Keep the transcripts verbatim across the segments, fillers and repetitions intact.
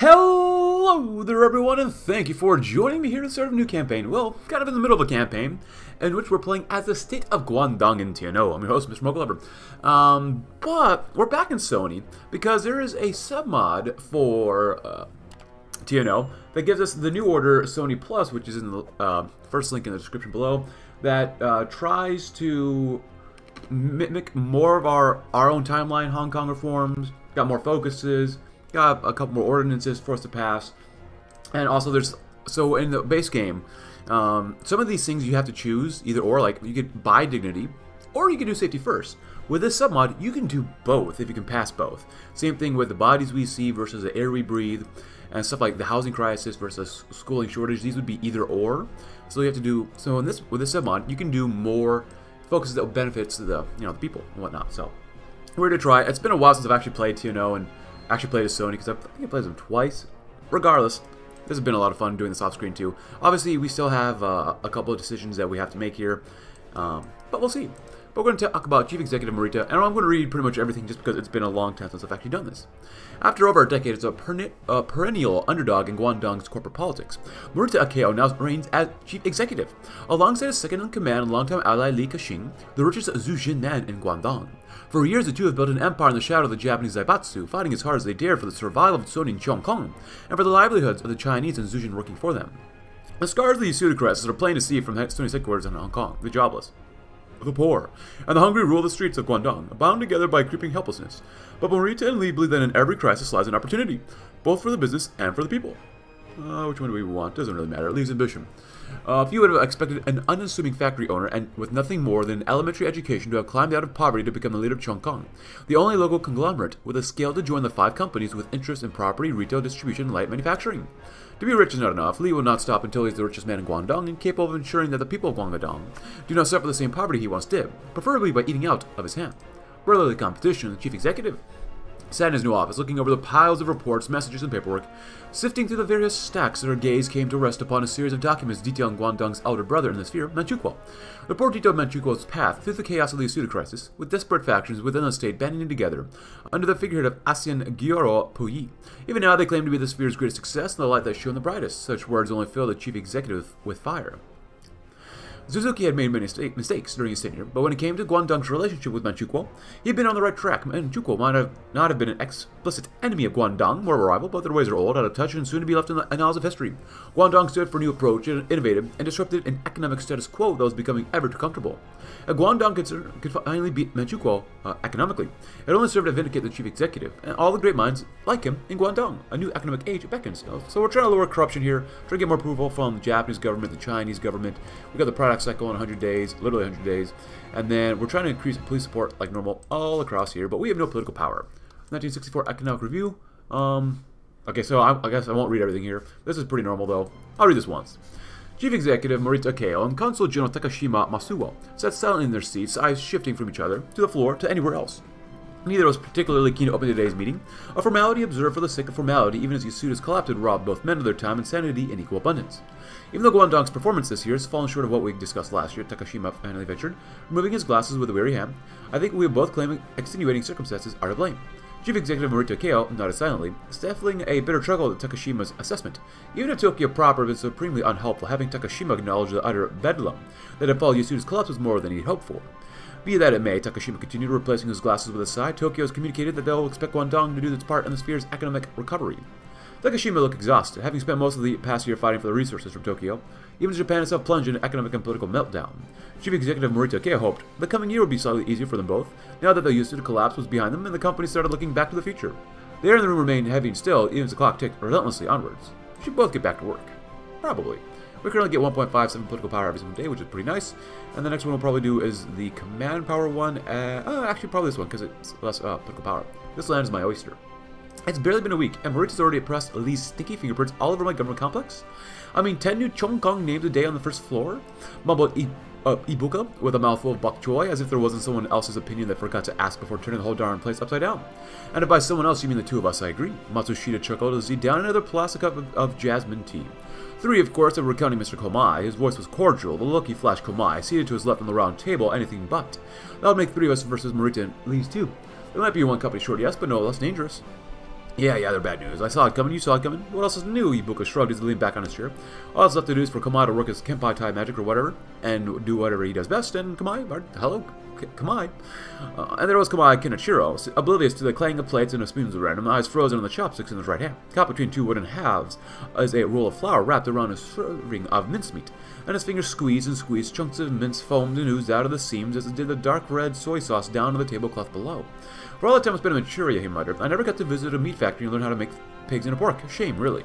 Hello there everyone, and thank you for joining me here to start a new campaign. Well, kind of in the middle of a campaign, in which we're playing as the state of Guangdong in T N O. I'm your host, Mister Moglover. Um, but we're back in Sony, because there is a submod for uh, T N O that gives us the new order Sony Plus, which is in the uh, first link in the description below, that uh, tries to mimic more of our, our own timeline, Hong Kong reforms, got more focuses, got a couple more ordinances for us to pass, and also there's, so in the base game, um, some of these things you have to choose, either or, like you could buy dignity, or you could do safety first. With this submod, you can do both if you can pass both. Same thing with the bodies we see versus the air we breathe, and stuff like the housing crisis versus schooling shortage. These would be either or, so you have to do, so in this, with this submod, you can do more focuses that benefits the, you know, the people and whatnot, so we're going to try. It's been a while since I've actually played T N O and actually played as Sony, because I think I played them twice. Regardless, this has been a lot of fun doing this off-screen too. Obviously, we still have uh, a couple of decisions that we have to make here, um, but we'll see. But we're going to talk about Chief Executive Morita, and I'm going to read pretty much everything just because it's been a long time since I've actually done this. After over a decade as a perne uh, perennial underdog in Guangdong's corporate politics, Morita Akio now reigns as Chief Executive, alongside his second-in-command and longtime ally Li Ka-shing, the richest Zhu Jinnan in Guangdong. For years, the two have built an empire in the shadow of the Japanese Zaibatsu, fighting as hard as they dare for the survival of Sony and Chung Kong, and for the livelihoods of the Chinese and Zhu Jin working for them. The scars of these pseudocrats are plain to see from Sony's headquarters in Hong Kong, the jobless, the poor, and the hungry rule the streets of Guangdong, bound together by creeping helplessness. But Morita and Lee believe that in every crisis lies an opportunity, both for the business and for the people. Uh, which one do we want? Doesn't really matter. It leaves ambition. Uh, few would have expected an unassuming factory owner and with nothing more than elementary education to have climbed out of poverty to become the leader of Chung Kong, the only local conglomerate with a scale to join the five companies with interest in property, retail, distribution, and light manufacturing. To be rich is not enough. Lee will not stop until he is the richest man in Guangdong and capable of ensuring that the people of Guangdong do not suffer the same poverty he once did, preferably by eating out of his hand. Brotherly competition, the Chief Executive sat in his new office, looking over the piles of reports, messages, and paperwork, sifting through the various stacks that her gaze came to rest upon a series of documents detailing Guangdong's elder brother in the sphere, Manchukuo. The report detailed Manchukuo's path through the chaos of the pseudo crisis, with desperate factions within the state banding together under the figurehead of Aisin Gioro Puyi. Even now, they claim to be the sphere's greatest success and the light that shone the brightest. Such words only fill the Chief Executive with fire. Suzuki had made many mistakes during his tenure, but when it came to Guangdong's relationship with Manchukuo, he had been on the right track. Manchukuo might have not have been an explicit enemy of Guangdong, more of a rival, but their ways are old, out of touch, and soon to be left in the annals of history. Guangdong stood for a new approach, innovative, and disrupted an economic status quo that was becoming ever too comfortable. If Guangdong could, could finally beat Manchukuo uh, economically, it only served to vindicate the Chief Executive, and all the great minds like him in Guangdong. A new economic age beckons. So we're trying to lower corruption here, trying to get more approval from the Japanese government, the Chinese government. We got the product cycle in one hundred days, literally one hundred days, and then we're trying to increase police support like normal all across here, but we have no political power. nineteen sixty-four Economic Review. Um, okay, so I, I guess I won't read everything here. This is pretty normal, though. I'll read this once. Chief Executive Morita Akio and Consul General Takashima Masuo sat silently in their seats, eyes shifting from each other, to the floor, to anywhere else. Neither was particularly keen to open today's meeting, a formality observed for the sake of formality even as Yasuda's collapse had robbed both men of their time and sanity in equal abundance. Even though Guangdong's performance this year has fallen short of what we discussed last year, Takashima finally ventured, removing his glasses with a weary hand, I think we both claim extenuating circumstances are to blame. Chief Executive Morita Akio nodded silently, stifling a bitter chuckle at Takashima's assessment. Even if Tokyo proper was supremely unhelpful, having Takashima acknowledge the utter bedlam that had followed Yasuda's collapse was more than he'd hoped for. Be that it may, Takashima continued, replacing his glasses with a sigh, Tokyo has communicated that they'll expect Guangdong to do its part in the sphere's economic recovery. Takashima looked exhausted, having spent most of the past year fighting for the resources from Tokyo. Even Japan itself plunged into economic and political meltdown. Chief Executive Morita Akio hoped the coming year would be slightly easier for them both, now that the Yasuda collapse was behind them and the company started looking back to the future. The air in the room remained heavy and still, even as the clock ticked relentlessly onwards. We should both get back to work. Probably. We currently get one point five seven political power every single day, which is pretty nice. And the next one we'll probably do is the command power one. Uh, oh, actually, probably this one, because it's less uh, political power. This land is my oyster. It's barely been a week, and Morita's already impressed Lee's stinky fingerprints all over my government complex. I mean, ten new Chung Kong names a day on the first floor? Mumbled I uh, Ibuka with a mouthful of bok choy, as if there wasn't someone else's opinion that forgot to ask before turning the whole darn place upside down. And if by someone else you mean the two of us, I agree. Matsushita chuckled as he downed another plastic cup of, of jasmine tea. Three, of course, of recounting Mister Komai. His voice was cordial, the look he flashed Komai, seated to his left on the round table, anything but. That would make three of us versus Morita and Lee's two. There might be one company short, yes, but no less dangerous. Yeah, yeah, they're bad news. I saw it coming, you saw it coming. What else is new? Ibuka shrugged as he leaned back on his chair. All that's left to do is for Komai to work his Kempeitai magic or whatever, and do whatever he does best, and Komai, hello, Komai. Uh, and there was Komai Kinichiro, oblivious to the clang of plates and of spoons of random, eyes frozen on the chopsticks in his right hand. Caught between two wooden halves as a roll of flour wrapped around a serving of mincemeat, and his fingers squeezed and squeezed, chunks of mince foamed and oozed out of the seams as it did the dark red soy sauce down to the tablecloth below. For all the time I spent in Manchuria, he muttered, I never got to visit a meat factory and learn how to make pigs and a pork. Shame, really.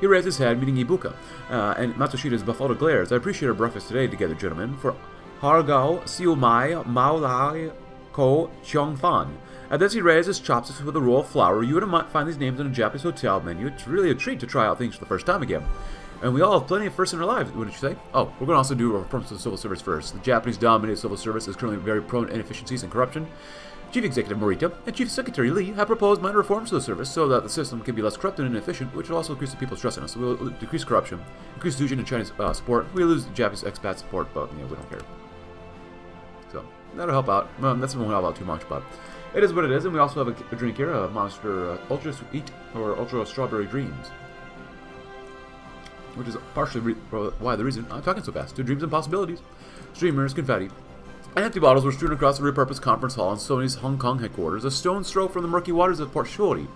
He raised his head, meeting Ibuka, uh, and Matsushita's befuddled glares. I appreciate our breakfast today together, gentlemen, for Hargao, Siumai, Mao Lai, Ko, Cheong Fan. At this, he raised his chopsticks with a roll of flour. You wouldn't find these names on a Japanese hotel menu. It's really a treat to try out things for the first time again. And we all have plenty of firsts in our lives, wouldn't you say? Oh, we're going to also do reforms to the civil service first. The Japanese-dominated civil service is currently very prone to inefficiencies and corruption. Chief Executive Morita and Chief Secretary Lee have proposed minor reforms to the service so that the system can be less corrupt and inefficient, which will also increase the people's trust in us. So we will decrease corruption, increase illusion in China's uh, support. We lose Japanese expat support, but you know, we don't care. So that'll help out. Um, that's something we won't help out too much, but it is what it is. And we also have a, a drink here, a Monster uh, Ultra Sweet or Ultra Strawberry Dreams. Which is partially re why the reason I'm talking so fast. Two dreams and possibilities. Streamers, confetti. And empty bottles were strewn across the repurposed conference hall in Sony's Hong Kong headquarters, a stone's throw from the murky waters of Port Shuri.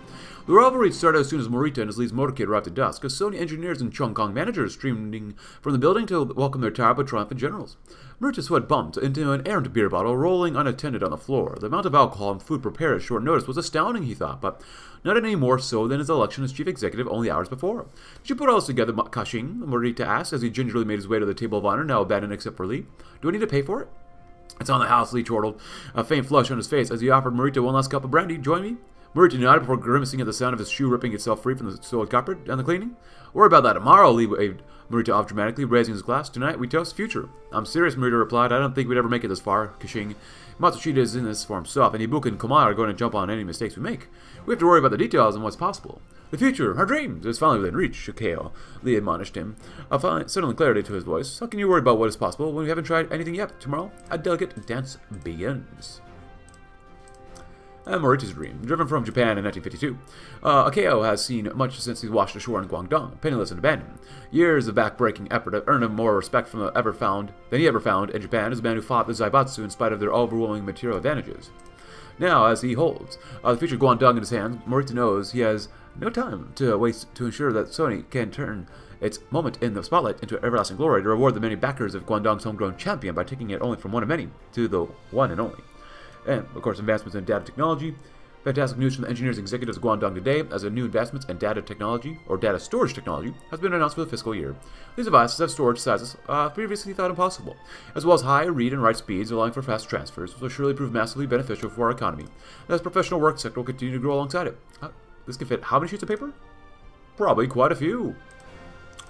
The rivalry started as soon as Morita and his Lee's motorcade arrived at dusk, as Sony engineers and Chung Kong managers streaming from the building to welcome their tired but triumphant generals. Morita's foot bumped into an errant beer bottle rolling unattended on the floor. The amount of alcohol and food prepared at short notice was astounding, he thought, but not any more so than his election as chief executive only hours before. Did you put all this together, Ka-shing? Morita asked as he gingerly made his way to the table of honor, now abandoned except for Lee. Do I need to pay for it? It's on the house, Lee chortled, a faint flush on his face as he offered Morita one last cup of brandy. Join me? Morita nodded before grimacing at the sound of his shoe ripping itself free from the soiled carpet and the cleaning. Worry about that tomorrow, Lee waved Morita off dramatically, raising his glass. Tonight we toast future. I'm serious, Morita replied. I don't think we'd ever make it this far, Ka-shing. Matsushita is in this for himself, and Ibuka and Komai are going to jump on any mistakes we make. We have to worry about the details and what's possible. The future, our dreams, is finally within reach, Shikeo, Lee admonished him, a sudden clarity to his voice. How can you worry about what is possible when we haven't tried anything yet? Tomorrow, a delicate dance begins. And Morita's dream, driven from Japan in nineteen fifty-two. Uh, Akio has seen much since he's washed ashore in Guangdong, penniless and abandoned. Years of back-breaking effort have earned him more respect from the ever found than he ever found in Japan as a man who fought the Zaibatsu in spite of their overwhelming material advantages. Now, as he holds uh, the future Guangdong in his hands, Morita knows he has no time to waste to ensure that Sony can turn its moment in the spotlight into everlasting glory to reward the many backers of Guangdong's homegrown champion by taking it only from one of many to the one and only. And, of course, advancements in data technology. Fantastic news from the engineers and executives of Guangdong today as a new advancements in data technology, or data storage technology, has been announced for the fiscal year. These devices have storage sizes uh, previously thought impossible, as well as high read and write speeds allowing for fast transfers, which will surely prove massively beneficial for our economy. And as professional work sector will continue to grow alongside it. Uh, this can fit how many sheets of paper? Probably quite a few.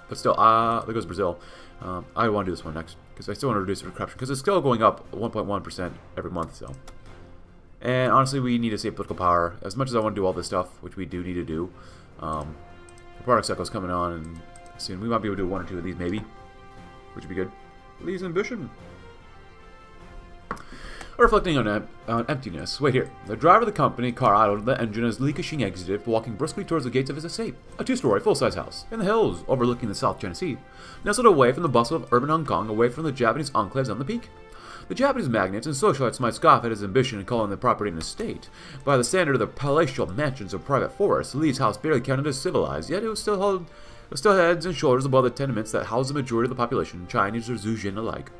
But still, ah, uh, there goes Brazil. Um, I want to do this one next, because I still want to reduce the corruption, because it's still going up one point one percent every month, so... And honestly, we need to save political power. As much as I want to do all this stuff, which we do need to do, um, the product cycle is coming on and soon. We might be able to do one or two of these, maybe, which would be good. Lee's ambition. Reflecting on, em on emptiness. Wait here. The driver of the company car idled the engine as Li Ka-shing exited, walking briskly towards the gates of his estate. A two-story, full-size house in the hills overlooking the South China Sea, nestled away from the bustle of urban Hong Kong, away from the Japanese enclaves on the peak. The Japanese magnates and socialites might scoff at his ambition in calling the property an estate. By the standard of the palatial mansions of private forests, Lee's house barely counted as civilized, yet it was still, held, it was still heads and shoulders above the tenements that housed the majority of the population, Chinese or Zhu Jinnan alike.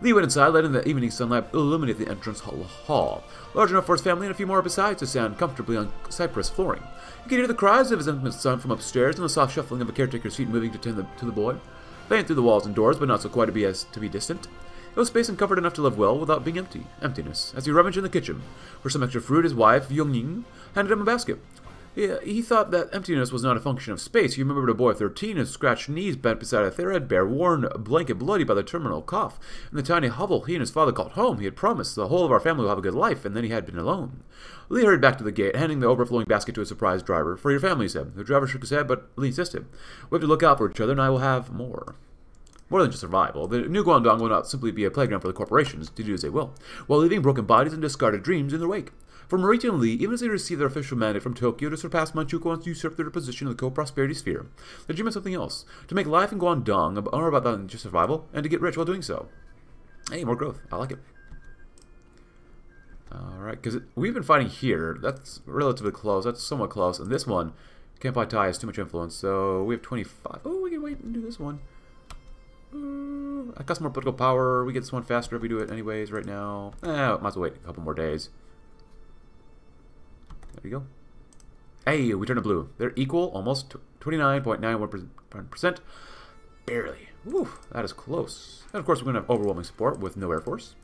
Lee went inside, letting the evening sunlight illuminate the entrance hall, large enough for his family and a few more besides to stand comfortably on cypress flooring. He could hear the cries of his infant son from upstairs and the soft shuffling of a caretaker's feet moving to tend the, to the boy, faint through the walls and doors, but not so quite to be as to be distant. It was space and comfort enough to live well without being empty. Emptiness. As he rummaged in the kitchen for some extra fruit, his wife, Yongning, handed him a basket. He, he thought that emptiness was not a function of space. He remembered a boy of thirteen, his scratched knees bent beside a threadbare, worn blanket bloody by the terminal cough. In the tiny hovel he and his father called home, he had promised the whole of our family will have a good life, and then he had been alone. Lee hurried back to the gate, handing the overflowing basket to his surprised driver. For your family, he said. The driver shook his head, but Lee insisted. We have to look out for each other, and I will have more. More than just survival, the new Guangdong will not simply be a playground for the corporations to do as they will, while leaving broken bodies and discarded dreams in their wake. For Morita and Lee, even as they received their official mandate from Tokyo to surpass Manchukuo and to usurp their position in the co-prosperity sphere, they dream of something else, to make life in Guangdong more about than just survival, and to get rich while doing so. Hey, more growth. I like it. Alright, because we've been fighting here. That's relatively close. That's somewhat close. And this one, Kempeitai has too much influence, so we have twenty-five. Oh, we can wait and do this one. Uh, I got some more political power. We get this one faster if we do it anyways right now. Eh, might as well wait a couple more days. There you go. Hey, we turn to blue. They're equal, almost twenty-nine point nine one percent. Barely. Woo, that is close. And of course, we're going to have overwhelming support with no air force.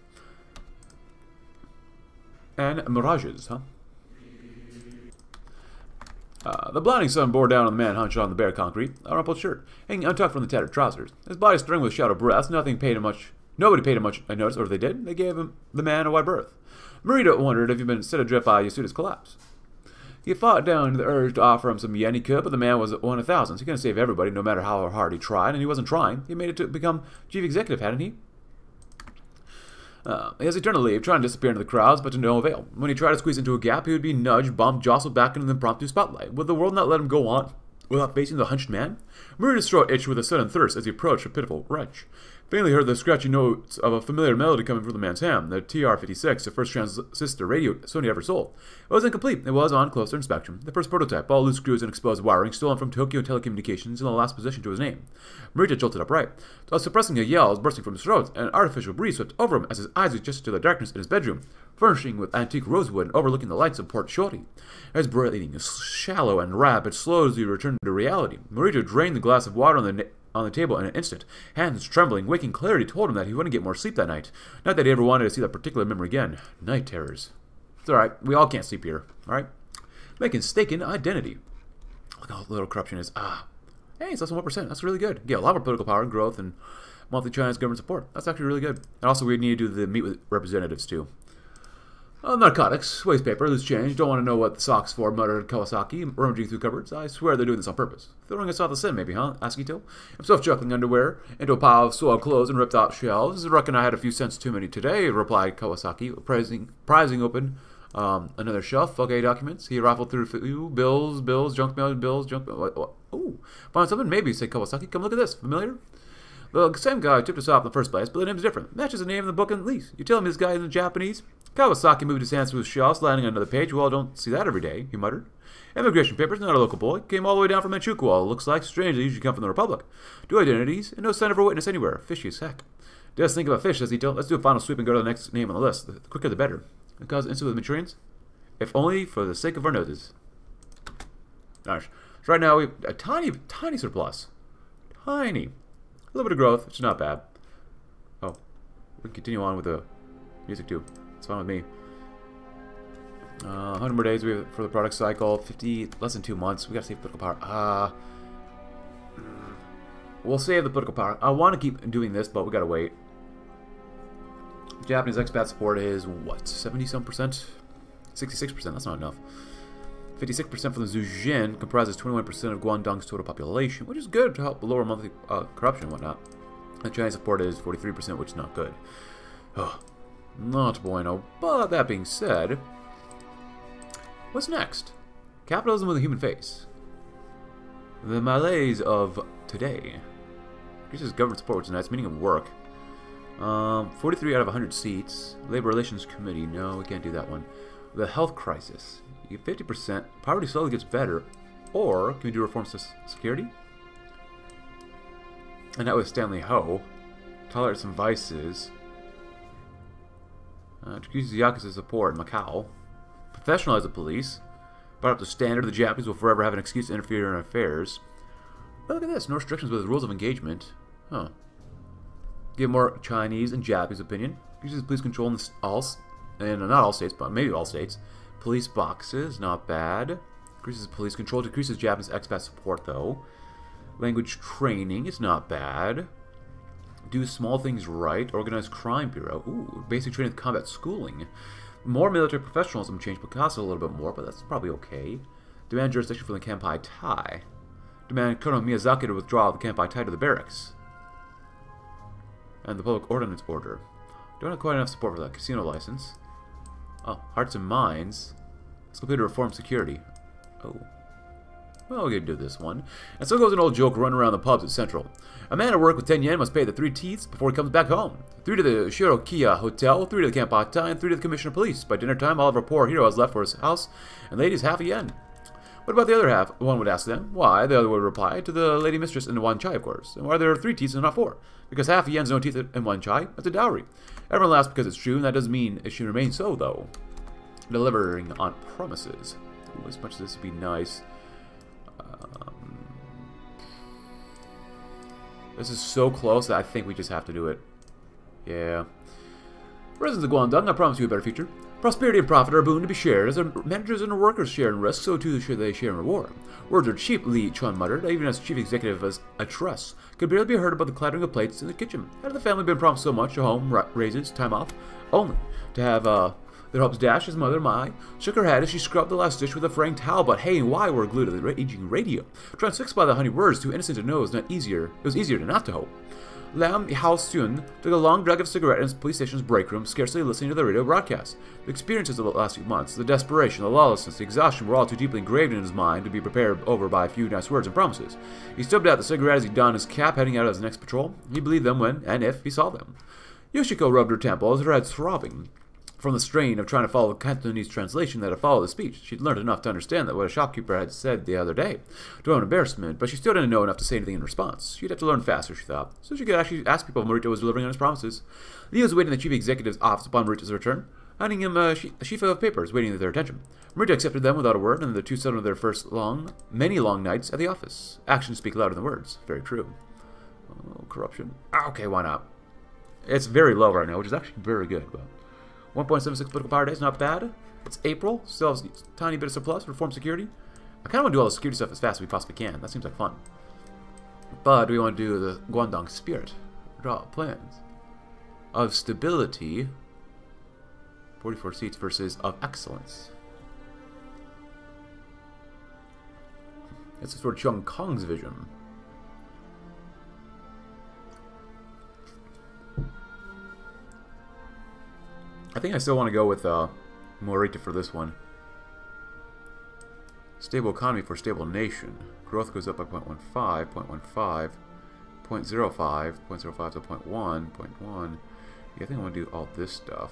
And mirages, huh? Uh, the blinding sun bore down on the man hunched on the bare concrete, a rumpled shirt, hanging untucked from the tattered trousers. His body stirring with shadow breaths, nothing paid him much. Nobody paid him much a notice, or if they did, they gave him the man a wide berth. Morita wondered if he'd been set adrift by Yasuda's collapse. He fought down the urge to offer him some yen he could, but the man was one of thousands. He couldn't save everybody, no matter how hard he tried, and he wasn't trying. He made it to become chief executive, hadn't he? Uh, he has eternal leave, trying to disappear into the crowds, but to no avail. When he tried to squeeze into a gap, he would be nudged, bumped, jostled back into the impromptu spotlight. Would the world not let him go on without facing the hunched man? Morita's throat itched with a sudden thirst as he approached a pitiful wretch. Faintly heard the scratchy notes of a familiar melody coming from the man's ham, the T R fifty-six, the first transistor radio Sony ever sold. It was incomplete. It was on closer inspection. The first prototype, all loose screws and exposed wiring, stolen from Tokyo Telecommunications in the last position to his name. Morita jolted upright. While suppressing a yell bursting from his throat, an artificial breeze swept over him as his eyes adjusted to the darkness in his bedroom, furnishing with antique rosewood and overlooking the lights of Port Shuri. His breathing is shallow and rapid, slow as he returned to reality. Morita drained the glass of water on the on the table in an instant. Hands trembling, waking clarity told him that he wouldn't get more sleep that night. Not that he ever wanted to see that particular memory again. Night terrors. It's alright. We all can't sleep here. Alright? Making mistaken identity. Look how little corruption is. Ah. Hey, it's less than one percent. That's really good. Yeah, a lot more political power and growth and monthly China's government support. That's actually really good. And also we need to do the meet with representatives too. Uh, narcotics, waste paper, loose change, don't want to know what the sock's for, muttered Kawasaki, rummaging through cupboards. I swear they're doing this on purpose. Throwing us out the sin, maybe, huh? Asked Eto, himself chuckling underwear into a pile of soiled clothes and ripped out shelves. Reckon I had a few cents too many today, replied Kawasaki, prizing, prizing open um, another shelf. Okay, documents. He raffled through ooh, bills, bills, junk mail, bills, junk mail. Ooh, find something? Maybe, said Kawasaki. Come look at this. Familiar? The same guy tipped us off in the first place, but the name's different. Matches the name in the book and lease. You tell me this guy isn't Japanese? Kawasaki moved his hands through his shelves, landing on another page. Well, I don't see that every day, he muttered. Immigration papers, not a local boy. Came all the way down from Manchukuo, looks like. Strange, they usually come from the Republic. Two identities, and no sign of a witness anywhere. Fishy as heck. Just think about fish, says Eto. Let's do a final sweep and go to the next name on the list. The quicker the better. It caused instant with Maturians, if only for the sake of our noses. Gosh. So right now, we have a tiny, tiny surplus. Tiny. A little bit of growth, which is not bad. Oh. We can continue on with the music, too. It's fine with me. Uh, one hundred more days we have for the product cycle. fifty, less than two months. We gotta save political power. Uh, we'll save the political power. I want to keep doing this, but we gotta wait. Japanese expat support is what? seventy-some percent? sixty-six percent. That's not enough. fifty-six percent for the Zhu Jinnan comprises twenty-one percent of Guangdong's total population, which is good to help lower monthly uh, corruption and whatnot. The Chinese support is forty-three percent, which is not good. Ugh. Not bueno, but that being said, what's next? Capitalism with a human face. The malaise of today. Increases government support, which is nice, meaning of work. Um, forty-three out of one hundred seats. Labor Relations Committee, no, we can't do that one. The health crisis, you get fifty percent. Poverty slowly gets better, or can we do reforms to security? And that was Stanley Ho. Tolerance and vices. Uh, Decreases Yakuza support in Macau. Professionalize the police. Brought up to standard, the Japanese will forever have an excuse to interfere in affairs. But look at this, no restrictions with rules of engagement. Huh. Give more Chinese and Japanese opinion. Decreases police control in all, and not all states, but maybe all states. Police boxes, not bad. Decreases police control, decreases Japanese expat support though. Language training is not bad. Do small things right. Organized crime bureau. Ooh, basic training with combat schooling. More military professionalism change, but costs a little bit more, but that's probably okay. Demand jurisdiction for the Kempeitai. Demand Colonel Miyazaki to withdraw the Kempeitai to the barracks. And the public ordinance order. Don't have quite enough support for that casino license. Oh, Hearts and Minds. Let's complete a reform security. Oh. Well, we'll do this one. And so goes an old joke running around the pubs at Central. A man at work with ten yen must pay the three teeths before he comes back home. Three to the Shirokiya Hotel, three to the Kempeitai, and three to the Commissioner of Police. By dinner time, all of our poor hero has left for his house, and ladies half a yen. What about the other half? One would ask them. Why? The other would reply, to the lady mistress and one chai, of course. And why are there three teeths and not four? Because half a yen's no teeth and one chai. That's a dowry. Everyone laughs because it's true, and that doesn't mean it should remain so, though. Delivering on promises. Ooh, as much as this would be nice. Um, this is so close that I think we just have to do it. Yeah. Residents of Guangdong, I promise you a better future. Prosperity and profit are a boon to be shared, as our managers and our workers share in risk, so too should they share in reward. Words are cheap, Lee Chun muttered, even as chief executive as a trust. Could barely be heard about the clattering of plates in the kitchen. Had the family been promised so much, a home, ra raises, time off, only to have uh, their hopes dashed, his mother, Mai, shook her head as she scrubbed the last dish with a frank towel about hey and why were glued to the raging radio. Transfixed by the honey words, too innocent to know it was, not easier. It was easier to not to hope. Lam Hao Tsun took a long drag of cigarette in his police station's break room, scarcely listening to the radio broadcast. The experiences of the last few months, the desperation, the lawlessness, the exhaustion were all too deeply engraved in his mind to be prepared over by a few nice words and promises. He stubbed out the cigarette as he donned his cap, heading out of his next patrol. He believed them when, and if, he saw them. Yoshiko rubbed her temples, her head throbbing from the strain of trying to follow the Cantonese translation that had followed the speech. She'd learned enough to understand that what a shopkeeper had said the other day, to her own embarrassment, but she still didn't know enough to say anything in response. She'd have to learn faster, she thought, so she could actually ask people if Morita was delivering on his promises. Lee was waiting in the chief executive's office upon Morita's return, handing him a, she a sheaf of papers, waiting at their attention. Morita accepted them without a word, and the two settled their first long, many long nights at the office. Actions speak louder than words. Very true. Oh, corruption. Okay, why not? It's very low right now, which is actually very good, but... one point seven six political power days, not bad. It's April, still has a tiny bit of surplus, reform security. I kind of want to do all the security stuff as fast as we possibly can. That seems like fun. But we want to do the Guangdong spirit. Draw plans. Of stability. forty-four seats versus of excellence. This is for Chung Kong's vision. I think I still want to go with uh, Morita for this one. Stable economy for stable nation. Growth goes up by zero point one five, zero point one five, zero point zero five, zero point zero five to zero point one, zero point one. Yeah, I think I want to do all this stuff.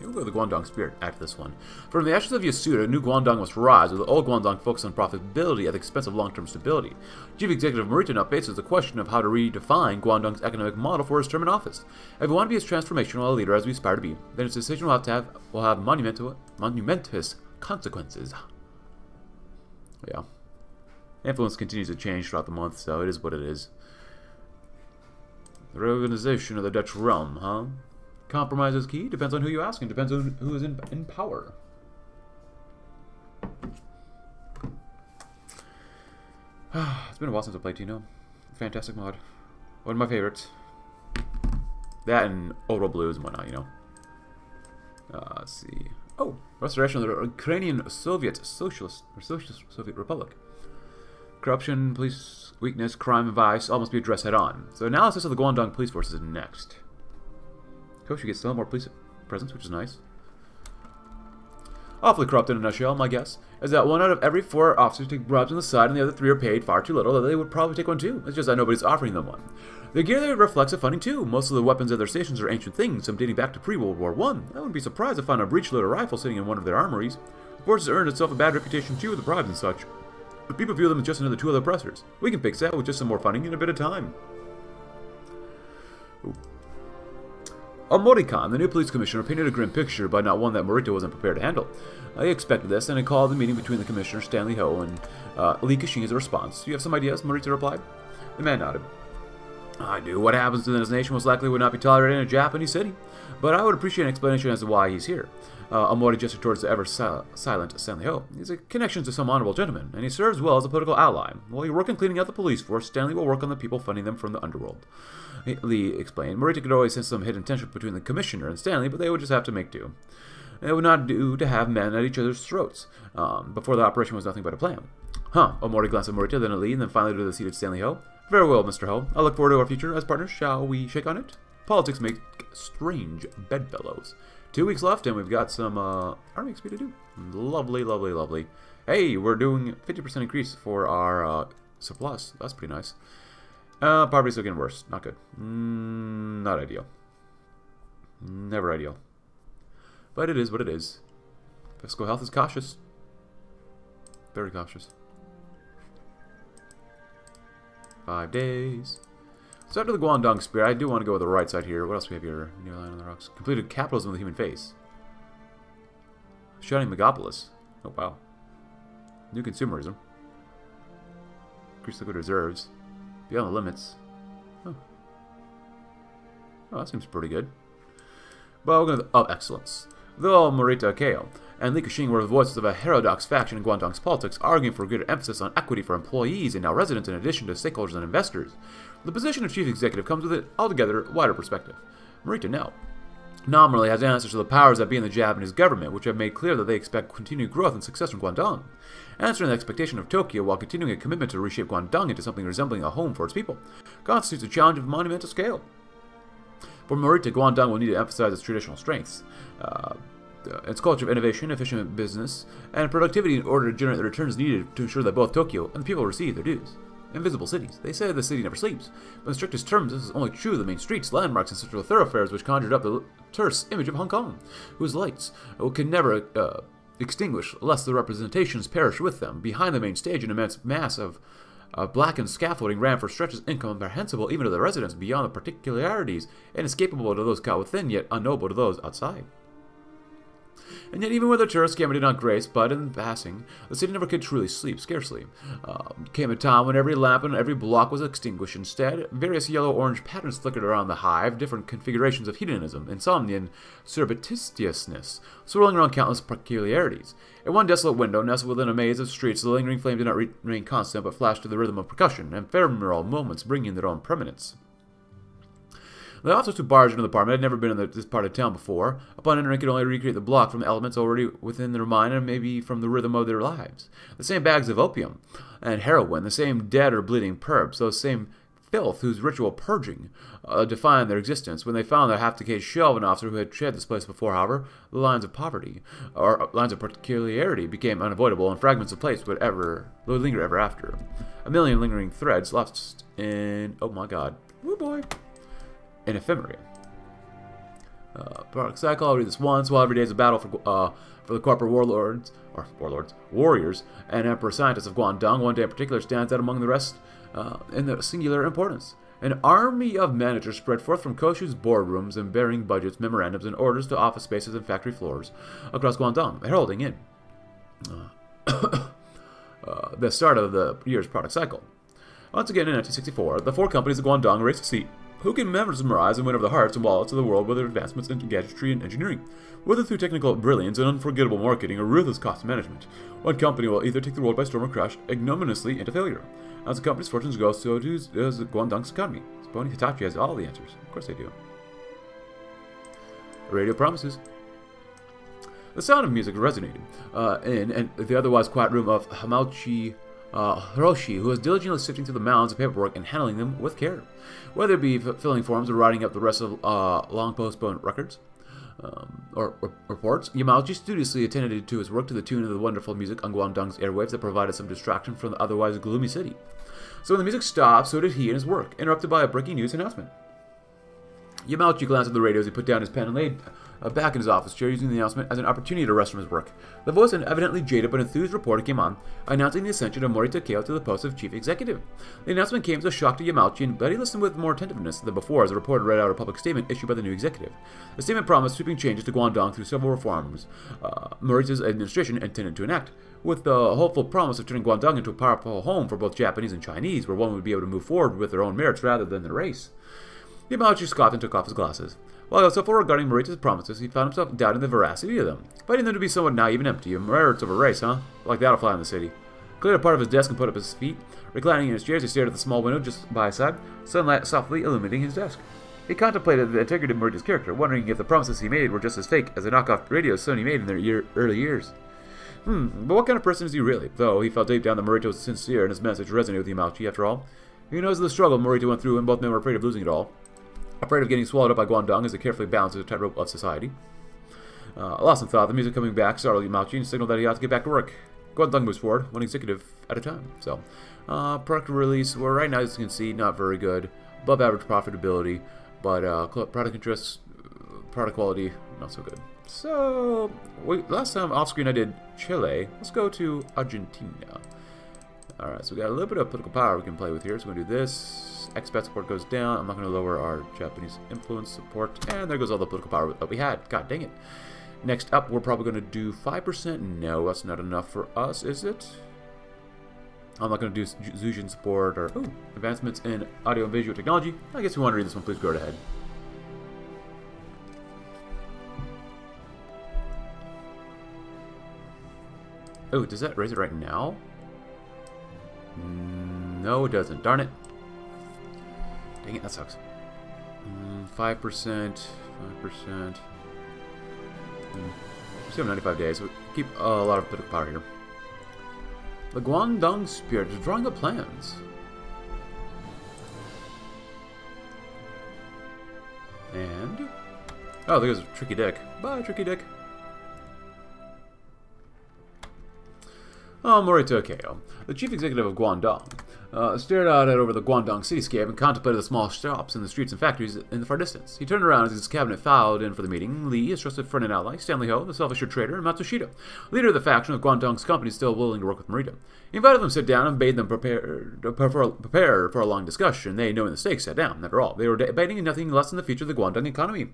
We'll go with the Guangdong spirit after this one. From the ashes of Yasuda, new Guangdong must rise, with the old Guangdong focused on profitability at the expense of long-term stability. Chief Executive Morita now faces the question of how to redefine Guangdong's economic model for his term in office. If we want to be as transformational a leader as we aspire to be, then its decision will have to have will have monumental, monumentous consequences. Yeah. Influence continues to change throughout the month, so it is what it is. The reorganization of the Dutch realm, huh? Compromise is key. Depends on who you ask and depends on who is in, in power. It's been a while since I played T N O. Fantastic mod. One of my favorites. That and Oro Blues and whatnot, you know. Uh, let's see. Oh, restoration of the Ukrainian Soviet Socialist or Socialist Soviet Republic. Corruption, police weakness, crime, and vice all must be addressed head on. So analysis of the Guangdong police force is next. Koshi gets still more police presence, which is nice. Awfully corrupt in a nutshell, my guess is that one out of every four officers take bribes on the side and the other three are paid far too little, that they would probably take one too. It's just that nobody's offering them one. The gear they reflects a funding too. Most of the weapons at their stations are ancient things, some dating back to pre-World War One. I wouldn't be surprised to find a breech-loader rifle sitting in one of their armories. The force has earned itself a bad reputation too with the bribes and such. But people view them as just another tool of the oppressors. We can fix that with just some more funding and a bit of time. Ooh. Omori-kan, the new police commissioner, painted a grim picture, but not one that Morita wasn't prepared to handle. I expected this, and I called the meeting between the commissioner, Stanley Ho, and uh, Li Ka-shing as a response. "Do you have some ideas?" Morita replied. The man nodded. "I do. What happens to this nation most likely would not be tolerated in a Japanese city, but I would appreciate an explanation as to why he's here." Uh, Omori gestured towards the ever-silent Stanley Ho. "He's a connection to some honorable gentleman, and he serves well as a political ally. While you work on cleaning out the police force, Stanley will work on the people funding them from the underworld," Lee explained. Morita could always sense some hidden tension between the commissioner and Stanley, but they would just have to make do. It would not do to have men at each other's throats. Um, before the operation was nothing but a plan. "Huh." Omori glanced at Morita, then at Lee, and then finally to the seated Stanley Ho. "Very well, Mister Ho. I look forward to our future as partners. Shall we shake on it? Politics make strange bedfellows. Two weeks left, and we've got some uh, army X P to do. Lovely, lovely, lovely. Hey, we're doing fifty percent increase for our uh, surplus. That's pretty nice. Uh, poverty's looking worse. Not good. Mm, not ideal. Never ideal. But it is what it is. Fiscal health is cautious. Very cautious. Five days. So after the Guangdong Spear, I do want to go with the right side here. What else do we have here? New line on the rocks. Completed capitalism with a human face. Shutting megapolis. Oh, wow. New consumerism. Increased liquid reserves. Beyond the limits. Oh. Oh, that seems pretty good. Well, we're going to... Oh, excellence. Though Morita Akio and Li Ka-shing were the voices of a heterodox faction in Guangdong's politics, arguing for greater emphasis on equity for employees and now residents in addition to stakeholders and investors. The position of chief executive comes with an altogether wider perspective. Morita now nominally has answers to the powers that be in the Japanese government, which have made clear that they expect continued growth and success from Guangdong, answering the expectation of Tokyo while continuing a commitment to reshape Guangdong into something resembling a home for its people, constitutes a challenge of monumental scale. For Morita, Guangdong will need to emphasize its traditional strengths, uh, its culture of innovation, efficient business, and productivity in order to generate the returns needed to ensure that both Tokyo and the people receive their dues. Invisible cities. They say the city never sleeps, but in strictest terms, this is only true of the main streets, landmarks, and central thoroughfares, which conjured up the terse image of Hong Kong, whose lights can never uh, extinguish lest the representations perish with them. Behind the main stage, an immense mass of Uh, blackened scaffolding ran for stretches incomprehensible even to the residents beyond the particularities, inescapable to those caught within, yet unknowable to those outside. And yet, even where the tourists came, it did not grace, but in passing, the city never could truly sleep, scarcely. Uh, came a time when every lamp on every block was extinguished. Instead, various yellow-orange patterns flickered around the hive, different configurations of hedonism, insomnia, and surreptitiousness, swirling around countless peculiarities. In one desolate window, nestled within a maze of streets, the lingering flame did not re remain constant, but flashed to the rhythm of percussion, and ephemeral moments bringing their own permanence. The officers who barged into the apartment had never been in the, this part of town before. Upon entering, could only recreate the block from the elements already within their mind and maybe from the rhythm of their lives. The same bags of opium and heroin, the same dead or bleeding perps, those same filth whose ritual purging uh, defined their existence. When they found the half-decayed shell of an officer who had shared this place before, however, the lines of poverty, or lines of particularity, became unavoidable, and fragments of place would ever would linger ever after. A million lingering threads lost in... Oh my god. Oh boy. In ephemeria. Uh, product cycle, I'll read this once. While every day is a battle for uh, for the corporate warlords, or warlords, warriors, and emperor scientists of Guangdong, one day in particular stands out among the rest uh, in the singular importance. An army of managers spread forth from Koshu's boardrooms and bearing budgets, memorandums, and orders to office spaces and factory floors across Guangdong, heralding in uh, uh, the start of the year's product cycle. Once again in nineteen sixty-four, the four companies of Guangdong raised a seat. Who can mesmerize and win over the hearts and wallets of the world with their advancements in gadgetry and engineering? Whether through technical brilliance and unforgettable marketing or ruthless cost management, one company will either take the world by storm or crash ignominiously into failure. As the company's fortunes go, so do does Guangdong's economy. Pony Hitachi has all the answers. Of course they do. Radio promises. The sound of music resonated uh, in, in the otherwise quiet room of Hamachi Uh, Hiroshi, who was diligently sifting through the mounds of paperwork and handling them with care, whether it be filling forms or writing up the rest of uh, long-postponed records um, or, or reports. Yamauchi studiously attended to his work to the tune of the wonderful music on Guangdong's airwaves that provided some distraction from the otherwise gloomy city. So when the music stopped, so did he and his work, interrupted by a breaking news announcement. Yamauchi glanced at the radio as he put down his pen and laid uh, back in his office chair, using the announcement as an opportunity to rest from his work. The voice of an evidently jaded but enthused reporter came on, announcing the ascension of Morita Akio to the post of chief executive. The announcement came as a shock to Yamauchi, but he listened with more attentiveness than before as the reporter read out a public statement issued by the new executive. The statement promised sweeping changes to Guangdong through several reforms uh, Morita's administration intended to enact, with the hopeful promise of turning Guangdong into a powerful home for both Japanese and Chinese, where one would be able to move forward with their own merits rather than their race. Yamauchi scoffed and took off his glasses. While he was hopeful regarding Morita's promises, he found himself doubting the veracity of them, finding them to be somewhat naive and empty. Merits of a race, huh? Like that'll fly in the city. Cleared a part of his desk and put up his feet. Reclining in his chair, he stared at the small window just by his side, sunlight softly illuminating his desk. He contemplated the integrity of Morita's character, wondering if the promises he made were just as fake as the knockoff radios Sony made in their year, early years. Hmm, but what kind of person is he really? Though he felt deep down that Morita was sincere and his message resonated with Yamauchi after all. He knows the struggle Morita went through, and both men were afraid of losing it all. Afraid of getting swallowed up by Guangdong as they carefully balanced the tightrope of society. Uh, Lawson thought the music coming back startled Yamauchi and signaled that he ought to get back to work. Guangdong moves forward, one executive at a time. So, uh, product release, well, right now, as you can see, not very good. Above average profitability, but uh, product interests, product quality, not so good. So, wait, last time off screen I did Chile. Let's go to Argentina. Alright, so we got a little bit of political power we can play with here. So we're going to do this. Expat support goes down. I'm not going to lower our Japanese influence support. And there goes all the political power that we had. God dang it. Next up, we're probably going to do five percent. No, that's not enough for us, is it? I'm not going to do Zujin support or ooh, advancements in audio and visual technology. I guess we want to read this one. Please go ahead. Oh, does that raise it right now? No, it doesn't. Darn it. Dang it, that sucks. five percent, five percent. We still have ninety-five days. We keep a lot of political power here. The Guangdong Spirit is drawing up plans. And... oh, there goes Tricky Dick. Bye, Tricky Dick. Oh, Morita Akio, the chief executive of Guangdong, uh, stared out at over the Guangdong cityscape and contemplated the small shops and the streets and factories in the far distance. He turned around as his cabinet filed in for the meeting. Lee, his trusted friend and ally, Stanley Ho, the self-assured trader, and Matsushita, leader of the faction of Guangdong's company still willing to work with Morita. He invited them to sit down and bade them prepare, prepare for a long discussion. They, knowing the stakes, sat down. After all, they were debating nothing less than the future of the Guangdong economy.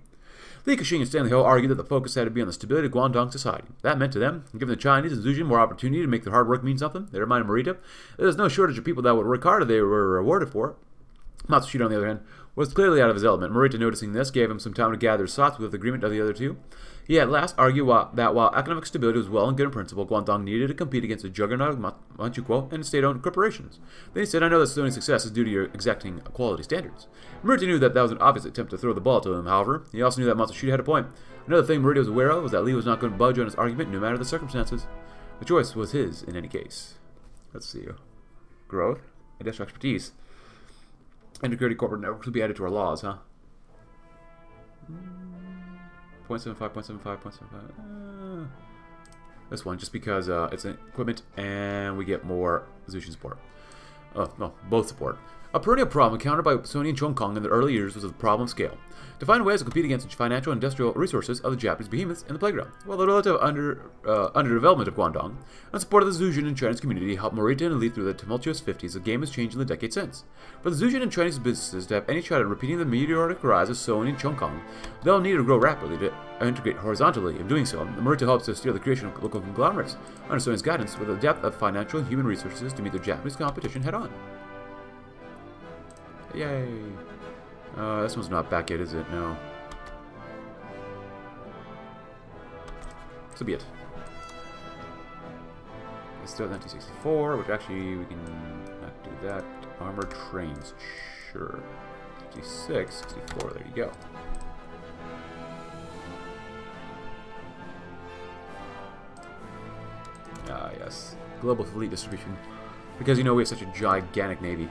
Li Ka-shing and Stanley Ho argued that the focus had to be on the stability of Guangdong society. That meant to them, giving the Chinese and Zhu Jinnan more opportunity to make their hard work mean something. They reminded Morita there was no shortage of people that would work hard if they were rewarded for it. Matsushita, on the other hand, was clearly out of his element. Morita, noticing this, gave him some time to gather his thoughts with agreement of the other two. He at last argued that while economic stability was well and good in principle, Guangdong needed to compete against the juggernaut of Manchukuo and state-owned corporations. Then he said, I know that Sony's success is due to your exacting quality standards. Morita knew that that was an obvious attempt to throw the ball to him, however. He also knew that Matsushita had a point. Another thing Morita was aware of was that Lee was not going to budge on his argument no matter the circumstances. The choice was his in any case. Let's see. Growth, industrial expertise, and integrated corporate networks will be added to our laws, huh? zero point seven five, zero point seven five, zero point seven five. Uh, this one, just because uh, it's an equipment and we get more Zushin support. Oh, well, both support. A perennial problem encountered by Sony and Chung Kong in the early years was the problem scale. To find ways to compete against the financial and industrial resources of the Japanese behemoths in the playground, while the relative under, uh, underdevelopment of Guangdong and support of the Zhu Jinnan and Chinese community helped Morita and Lee through the tumultuous fifties. The game has changed in the decade since. For the Zhu Jinnan and Chinese businesses to have any shot at repeating the meteoric rise of Sony and Chung Kong, they'll need to grow rapidly to integrate horizontally. In doing so, Morita helps to steer the creation of local conglomerates under Sony's guidance with a depth of financial and human resources to meet their Japanese competition head on. Yay! Uh, this one's not back yet, is it? No. So be it. Let's do nineteen sixty-four, which actually we can not do that. Armored trains, sure. sixty-six, sixty-four, there you go. Ah, yes. Global fleet distribution. Because, you know, we have such a gigantic navy.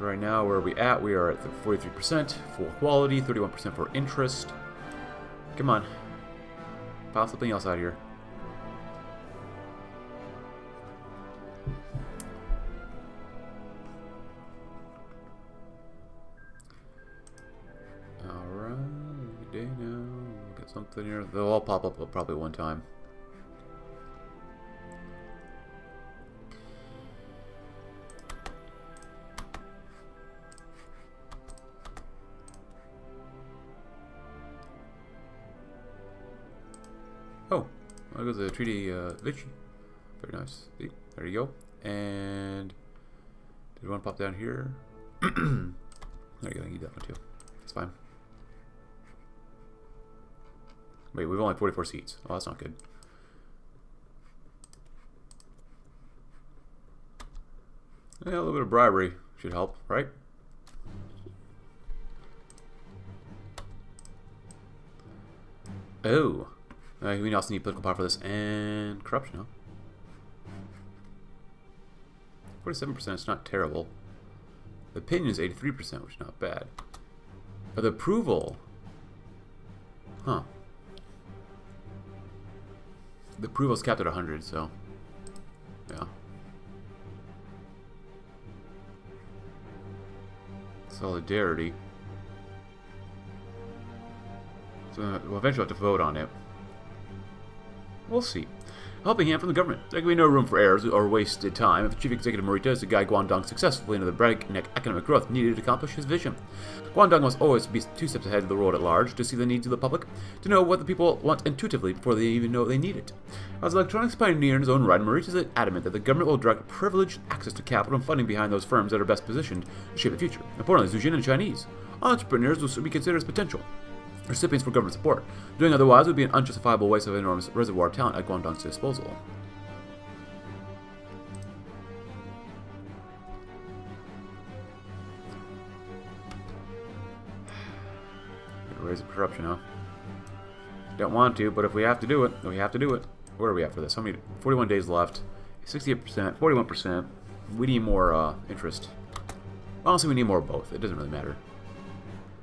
Right now, where are we at? We are at the forty-three percent for quality, thirty-one percent for interest. Come on. Pop something else out here. Alright, day now. We'll get something here. They'll all pop up probably one time. I'll go to the Treaty uh, Vichy. Very nice. See? There you go. And did one pop down here? There you go. I need that one too. That's fine. Wait, we've only forty-four seats. Oh, that's not good. Yeah, a little bit of bribery should help, right? Oh. Uh, we also need political power for this, and corruption, huh? forty-seven percent is not terrible. The opinion is eighty-three percent, which is not bad. But the approval... Huh. The Provo's capped at one hundred, so... yeah. Solidarity. So we'll eventually have to vote on it. We'll see. Helping hand from the government. There can be no room for errors or wasted time if Chief Executive Morita is to guide Guangdong successfully into the breakneck economic growth needed to accomplish his vision. Guangdong must always be two steps ahead of the world at large, to see the needs of the public, to know what the people want intuitively before they even know they need it. As an electronics pioneer in his own right, Morita is adamant that the government will direct privileged access to capital and funding behind those firms that are best positioned to shape the future. Importantly, Zhu Jinnan and Chinese entrepreneurs will be considered as potential recipients for government support. Doing otherwise would be an unjustifiable waste of an enormous reservoir of talent at Guangdong's disposal. Raise of corruption, huh? Don't want to, but if we have to do it, then we have to do it. Where are we at for this? How many? forty-one days left. sixty-eight percent, forty-one percent. We need more uh, interest. Honestly, we need more of both. It doesn't really matter.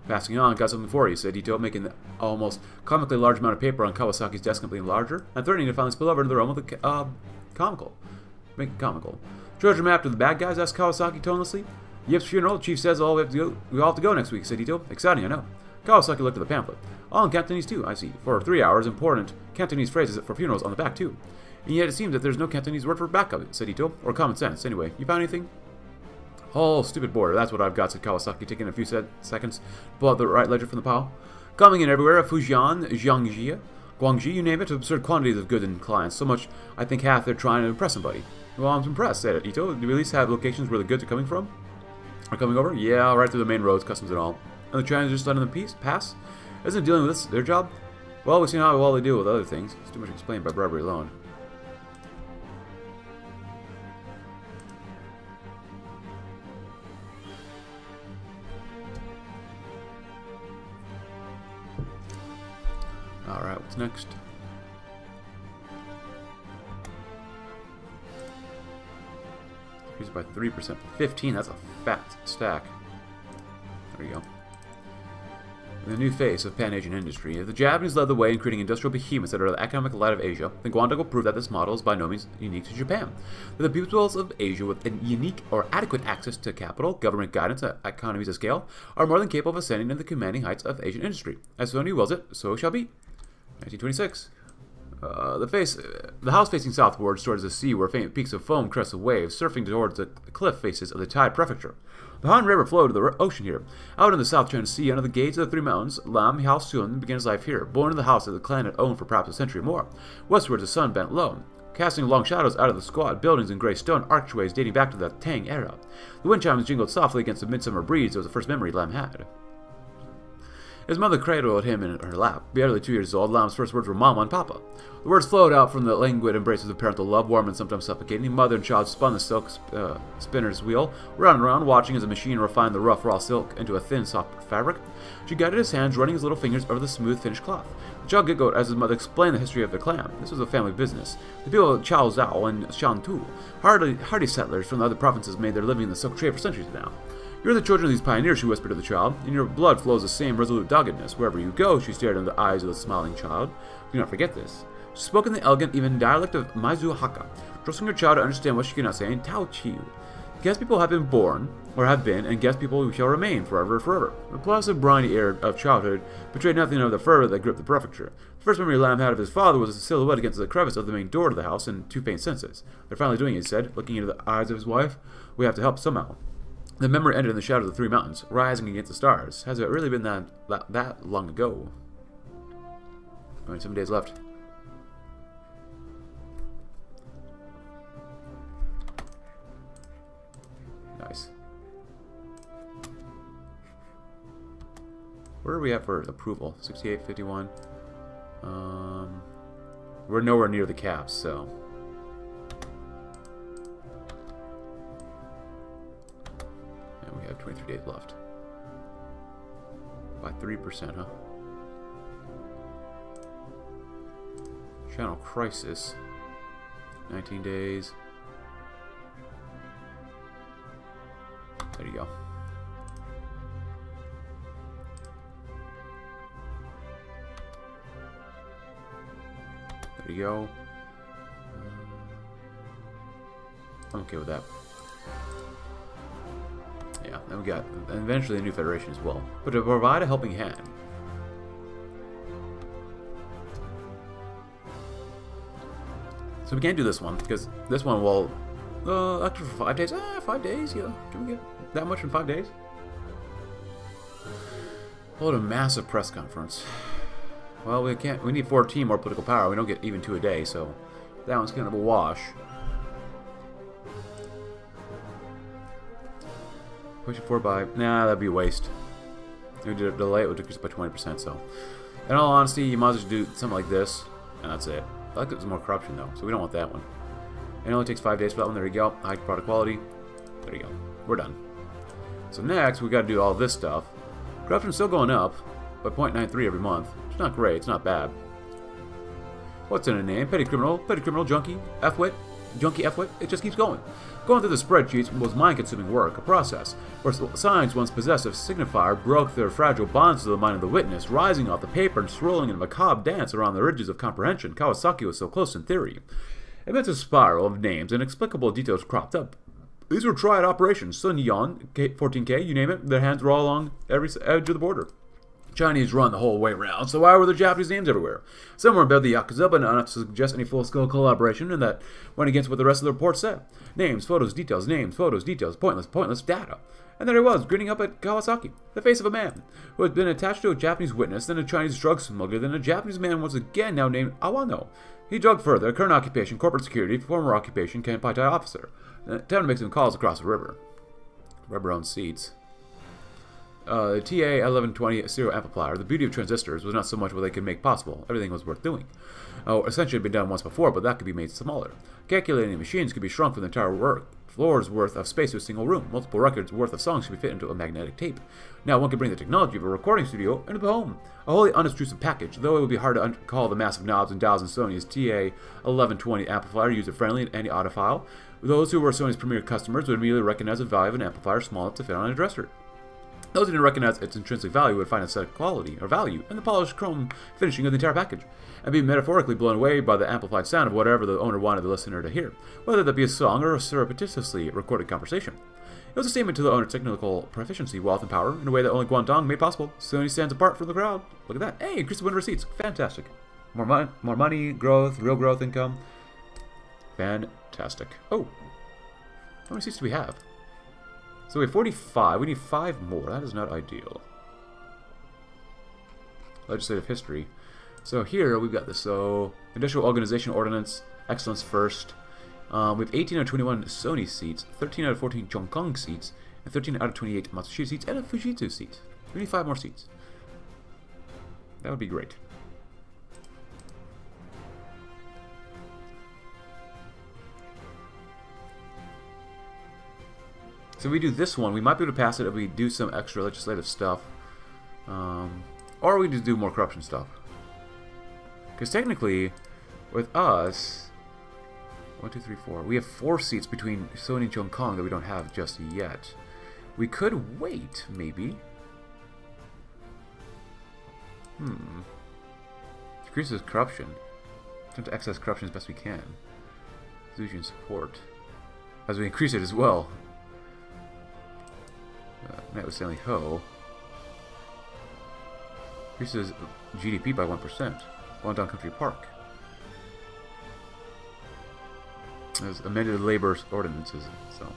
Passing on, got something for you, said Eto, making the almost comically large amount of paper on Kawasaki's desk completely larger, and threatening to finally spill over into the realm of the uh, comical. Make it comical. Treasure map to the bad guys, asked Kawasaki tonelessly. Yip's funeral, the chief says all we have to go we all have to go next week, said Eto. Exciting, I know. Kawasaki looked at the pamphlet. All in Cantonese too, I see. For three hours, important Cantonese phrases for funerals on the back too. And yet it seems that there's no Cantonese word for backup, said Eto, or common sense, anyway. You found anything? Oh, stupid border, that's what I've got, said Kawasaki, taking a few se seconds to pull out the right ledger from the pile. Coming in everywhere, Fujian, Zhangjia, Guangxi, you name it, absurd quantities of goods and clients, so much I think half they're trying to impress somebody. Well, I'm impressed, said Eto. Do we at least have locations where the goods are coming from? Are coming over? Yeah, right through the main roads, customs and all. And the Chinese are just letting them peace, pass? Isn't dealing with this their job? Well, we've seen how well they deal with other things. It's too much explained by bribery alone. Alright, what's next? Increased by three percent. fifteen, that's a fat stack. There you go. The new face of Pan-Asian industry. If the Japanese led the way in creating industrial behemoths that are the economic light of Asia, then Guangdong will prove that this model is by no means unique to Japan. That the peoples of Asia with an unique or adequate access to capital, government guidance, and economies of scale, are more than capable of ascending to the commanding heights of Asian industry. As Sony wills it, so shall be. nineteen twenty-six. Uh, the face, uh, the house facing southwards towards the sea where faint peaks of foam crest the waves, surfing towards the cliff faces of the Tai Prefecture. The Han River flowed to the ocean here. Out in the South China Sea, under the gates of the Three Mountains, Lam Hao Tsun began his life here, born in the house that the clan had owned for perhaps a century or more. Westwards, the sun bent low, casting long shadows out of the squat buildings and grey stone archways dating back to the Tang era. The wind chimes jingled softly against the midsummer breeze that was the first memory Lam had. His mother cradled him in her lap. Barely two years old, Lam's first words were Mama and Papa. The words flowed out from the languid embraces of parental love, warm and sometimes suffocating. Mother and child spun the silk sp uh, spinner's wheel, round and round, watching as the machine refined the rough, raw silk into a thin, soft fabric. She guided his hands, running his little fingers over the smooth, finished cloth. The child giggled as his mother explained the history of the clan. This was a family business. The people of Chao Zhao and Shantou, hardy, hardy settlers from the other provinces, made their living in the silk trade for centuries now. You're the children of these pioneers, she whispered to the child. In your blood flows the same resolute doggedness. Wherever you go, she stared into the eyes of the smiling child. Do not forget this. She spoke in the elegant, even dialect of Maizuhaka, trusting her child to understand what she could not say in Taochiu. Guest people have been born, or have been, and guest people who shall remain forever, forever. The placid, briny air of childhood betrayed nothing of the fervor that gripped the prefecture. The first memory Lamb had of his father was a silhouette against the crevice of the main door to the house in two faint senses. They're finally doing it, he said, looking into the eyes of his wife. We have to help somehow. The memory ended in the shadow of the Three Mountains, rising against the stars. Has it really been that that, that long ago? Only seven days left. Nice. Where are we at for approval? Sixty-eight, fifty-one. Um, we're nowhere near the caps, so. We have twenty-three days left. By three percent, huh? Channel Crisis. nineteen days. There you go. we go. I'm okay with that. Yeah, then we got and eventually the new Federation as well. But to provide a helping hand. So we can't do this one, because this one will uh active for five days. Ah, five days, yeah. Do we get that much in five days? Hold a massive press conference. Well, we can't we need fourteen more political power. We don't get even two a day, so that one's kind of a wash. Push it four by nah, that'd be a waste. If we did a delay, it would decrease by twenty percent, so in all honesty, you might as well do something like this, and that's it. I like there's more corruption though, so we don't want that one. It only takes five days for that one. There you go. High product quality. There you go. We're done. So next, we got to do all this stuff. Corruption's still going up by zero point nine three every month. It's not great. It's not bad. What's in a name? Petty criminal, petty criminal, junkie, f-wit, junkie, f-wit. It just keeps going. Going through the spreadsheets was mind-consuming work, a process where signs once possessed of signifier broke their fragile bonds to the mind of the witness, rising off the paper and swirling in a macabre dance around the ridges of comprehension. Kawasaki was so close in theory. Amidst a spiral of names, inexplicable details cropped up. These were triad operations. Sun Yan, fourteen K, you name it, their hands were all along every edge of the border. Chinese run the whole way round, so why were there Japanese names everywhere? Some were in bed with the Yakuza, but not enough to suggest any full-scale collaboration, and that went against what the rest of the report said. Names, photos, details, names, photos, details, pointless, pointless data. And there he was, grinning up at Kawasaki, the face of a man who had been attached to a Japanese witness, then a Chinese drug smuggler, then a Japanese man once again now named Iwano. He dug further, current occupation, corporate security, former occupation, Kempeitai officer. Time to make some calls across the river. Rubber on seeds. Uh, T A eleven twenty serial amplifier. The beauty of transistors was not so much what they could make possible. Everything was worth doing. Oh, essentially it had been done once before, but that could be made smaller. Calculating machines could be shrunk for the entire work. Floors worth of space to a single room. Multiple records worth of songs could be fit into a magnetic tape. Now one could bring the technology of a recording studio into the home. A wholly unobtrusive package, though it would be hard to call the massive knobs and dials in Sony's T A eleven twenty amplifier user-friendly and anti-audiophile. Those who were Sony's premier customers would immediately recognize the value of an amplifier small enough to fit on a dresser. Those who didn't recognize its intrinsic value would find a set of quality or value in the polished chrome finishing of the entire package, and be metaphorically blown away by the amplified sound of whatever the owner wanted the listener to hear, whether that be a song or a surreptitiously recorded conversation. It was a statement to the owner's technical proficiency, wealth, and power in a way that only Guangdong made possible. Sony stands apart from the crowd. Look at that. Hey, increase the winner receipts. Fantastic. More, mon more money, growth, real growth income. Fantastic. Oh. How many seats do we have? So we have forty-five. We need five more. That is not ideal. Legislative history. So here we've got this. So Industrial Organization Ordinance, Excellence First. Um, we have eighteen out of twenty-one Sony seats, thirteen out of fourteen Chung Kong seats, and thirteen out of twenty-eight Matsushita seats, and a Fujitsu seat. We need five more seats. That would be great. So if we do this one, we might be able to pass it if we do some extra legislative stuff. Um, or we just do more corruption stuff. Because technically, with us, one, two, three, four, we have four seats between Sony and Chung Kong that we don't have just yet. We could wait, maybe. Hmm. Decreases corruption. Attempt to excess corruption as best we can. Illusion support. As we increase it as well. Uh, met with Stanley Ho. Increases G D P by one percent. Guangdong Country Park. There's amended labor ordinances. So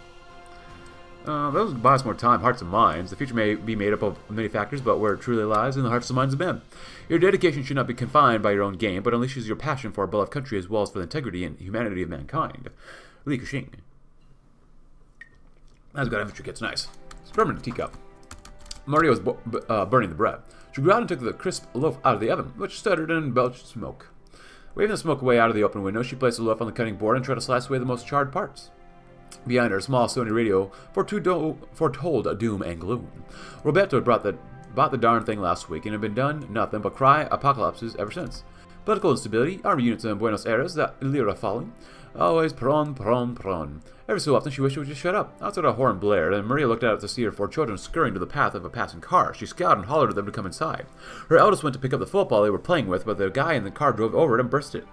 uh, those buy us more time, hearts and minds. The future may be made up of many factors, but where it truly lies in the hearts and minds of men. Your dedication should not be confined by your own gain, but unleashes your passion for our beloved country as well as for the integrity and humanity of mankind. Li Ka-shing. That's got infantry kits, nice. Permanent teacup. Mario was bu uh, burning the bread. She grew out and took the crisp loaf out of the oven, which stuttered and belched smoke. Waving the smoke away out of the open window, she placed the loaf on the cutting board and tried to slice away the most charred parts. Behind her, a small Sony radio foretold doom and gloom. Roberto brought the, bought the darn thing last week and had been done nothing but cry apocalypses ever since. Political instability, army units in Buenos Aires, the lira falling. Always pron, pron, pron. Every so often she wished she would just shut up. Outside a horn blared, and Maria looked out to see her four children scurrying to the path of a passing car. She scowled and hollered at them to come inside. Her eldest went to pick up the football they were playing with, but the guy in the car drove over it and burst it.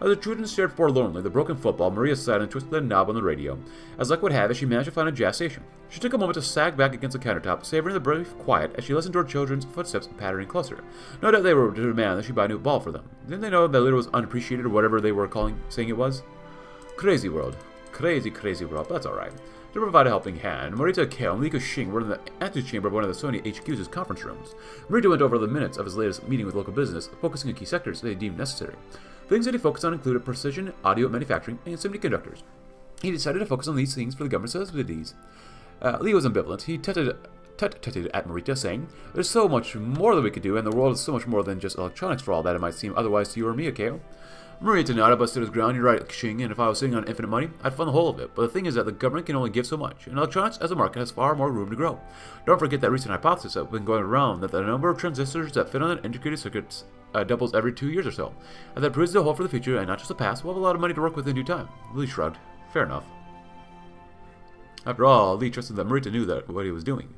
As the children stared forlornly at the broken football, Maria sighed and twisted the knob on the radio. As luck would have it, she managed to find a gas station. She took a moment to sag back against the countertop, savoring the brief quiet as she listened to her children's footsteps pattering closer. No doubt they were to demand that she buy a new ball for them. Didn't they know that litter was unappreciated or whatever they were calling, saying it was? Crazy world. Crazy, crazy world. That's alright. To provide a helping hand, Morita Akio and Li Ka-shing were in the antechamber of one of the Sony H Q's conference rooms. Morita went over the minutes of his latest meeting with local business, focusing on key sectors they deemed necessary. Things that he focused on included precision, audio manufacturing, and semiconductors. He decided to focus on these things for the government subsidies. Uh, Lee was ambivalent. He tutted, tut tutted at Morita, saying, "There's so much more that we could do, and the world is so much more than just electronics for all that it might seem otherwise to you or me, Akio." Morita nodded but stood his ground. "You're right, Xing, and if I was sitting on infinite money, I'd fund the whole of it. But the thing is that the government can only give so much, and electronics as a market has far more room to grow. Don't forget that recent hypothesis that's been going around that the number of transistors that fit on an integrated circuit uh, doubles every two years or so. And that proves the whole for the future, and not just the past. We'll have a lot of money to work with in due time." Lee shrugged. Fair enough. After all, Lee trusted that Morita knew that what he was doing.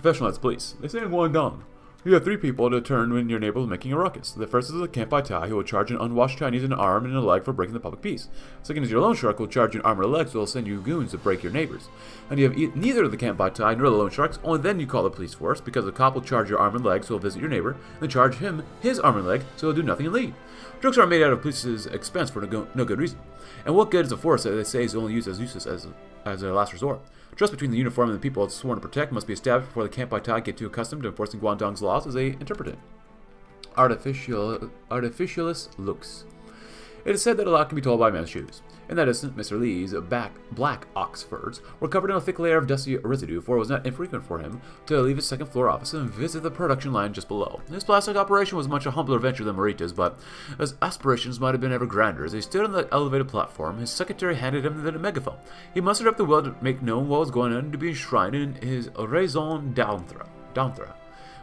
Professionalize, please. They say in Guangdong, you have three people to turn when your neighbor is making a ruckus. The first is the Kempeitai, who will charge an unwashed Chinese an arm and a leg for breaking the public peace. Second is your loan shark, who will charge an arm and a leg, so they'll send you goons to break your neighbors. And you have e neither of the Kempeitai nor the loan sharks, only then you call the police force, because the cop will charge your arm and leg, so he'll visit your neighbor, and then charge him his arm and leg, so he'll do nothing and leave. Jokes are made out of police's expense for no, go no good reason. And what good is a force that they say is only used as useless as, as a last resort? Trust between the uniform and the people it's sworn to protect must be established before the Kempeitai get too accustomed to enforcing Guangdong's laws as they interpret it. Artificial, artificialist looks. It is said that a lot can be told by a man's shoes. In that instant, Mister Lee's back, black oxfords were covered in a thick layer of dusty residue, for it was not infrequent for him to leave his second floor office and visit the production line just below. His plastic operation was much a humbler venture than Morita's, but his aspirations might have been ever grander. As he stood on the elevated platform, his secretary handed him the megaphone. He mustered up the will to make known what was going on and to be enshrined in his raison d'etre.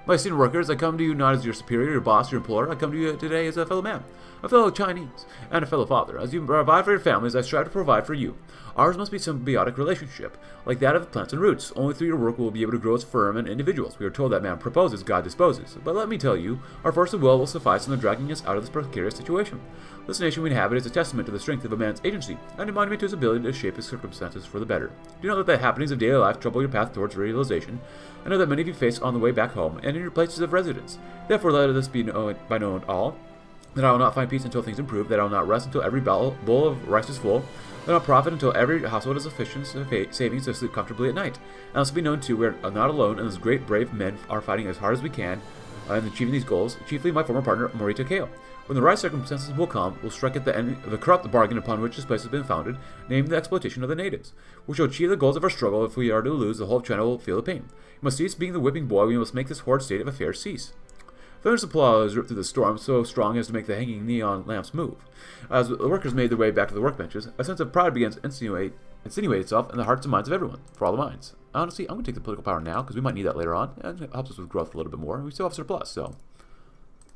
My student workers, I come to you not as your superior, your boss, your employer. I come to you today as a fellow man, a fellow Chinese, and a fellow father. As you provide for your families, I strive to provide for you. Ours must be some symbiotic relationship, like that of plants and roots. Only through your work will we be able to grow as firm and individuals. We are told that man proposes, God disposes. But let me tell you, our force of will will suffice in the dragging us out of this precarious situation. This nation we inhabit is a testament to the strength of a man's agency, and a monument to his ability to shape his circumstances for the better. Do not let the happenings of daily life trouble your path towards realization. I know that many of you face on the way back home, and in your places of residence. Therefore, let this be known by known all, that I will not find peace until things improve, that I will not rest until every bowl of rice is full, that I will profit until every household has sufficient savings to sleep comfortably at night. And also be known, too, we are not alone, and those great, brave men are fighting as hard as we can uh, in achieving these goals, chiefly my former partner, Morita Akio. When the right circumstances will come, we'll strike at the end of the corrupt bargain upon which this place has been founded, named the exploitation of the natives. We shall achieve the goals of our struggle. If we are to lose, the whole China will feel the pain. We must cease being the whipping boy. We must make this horrid state of affairs cease. Thunderous applause ripped through the storm, so strong as to make the hanging neon lamps move. As the workers made their way back to the workbenches, a sense of pride began to insinuate, insinuate itself in the hearts and minds of everyone, for all the minds. Honestly, I'm going to take the political power now, because we might need that later on, and it helps us with growth a little bit more, and we still have surplus, so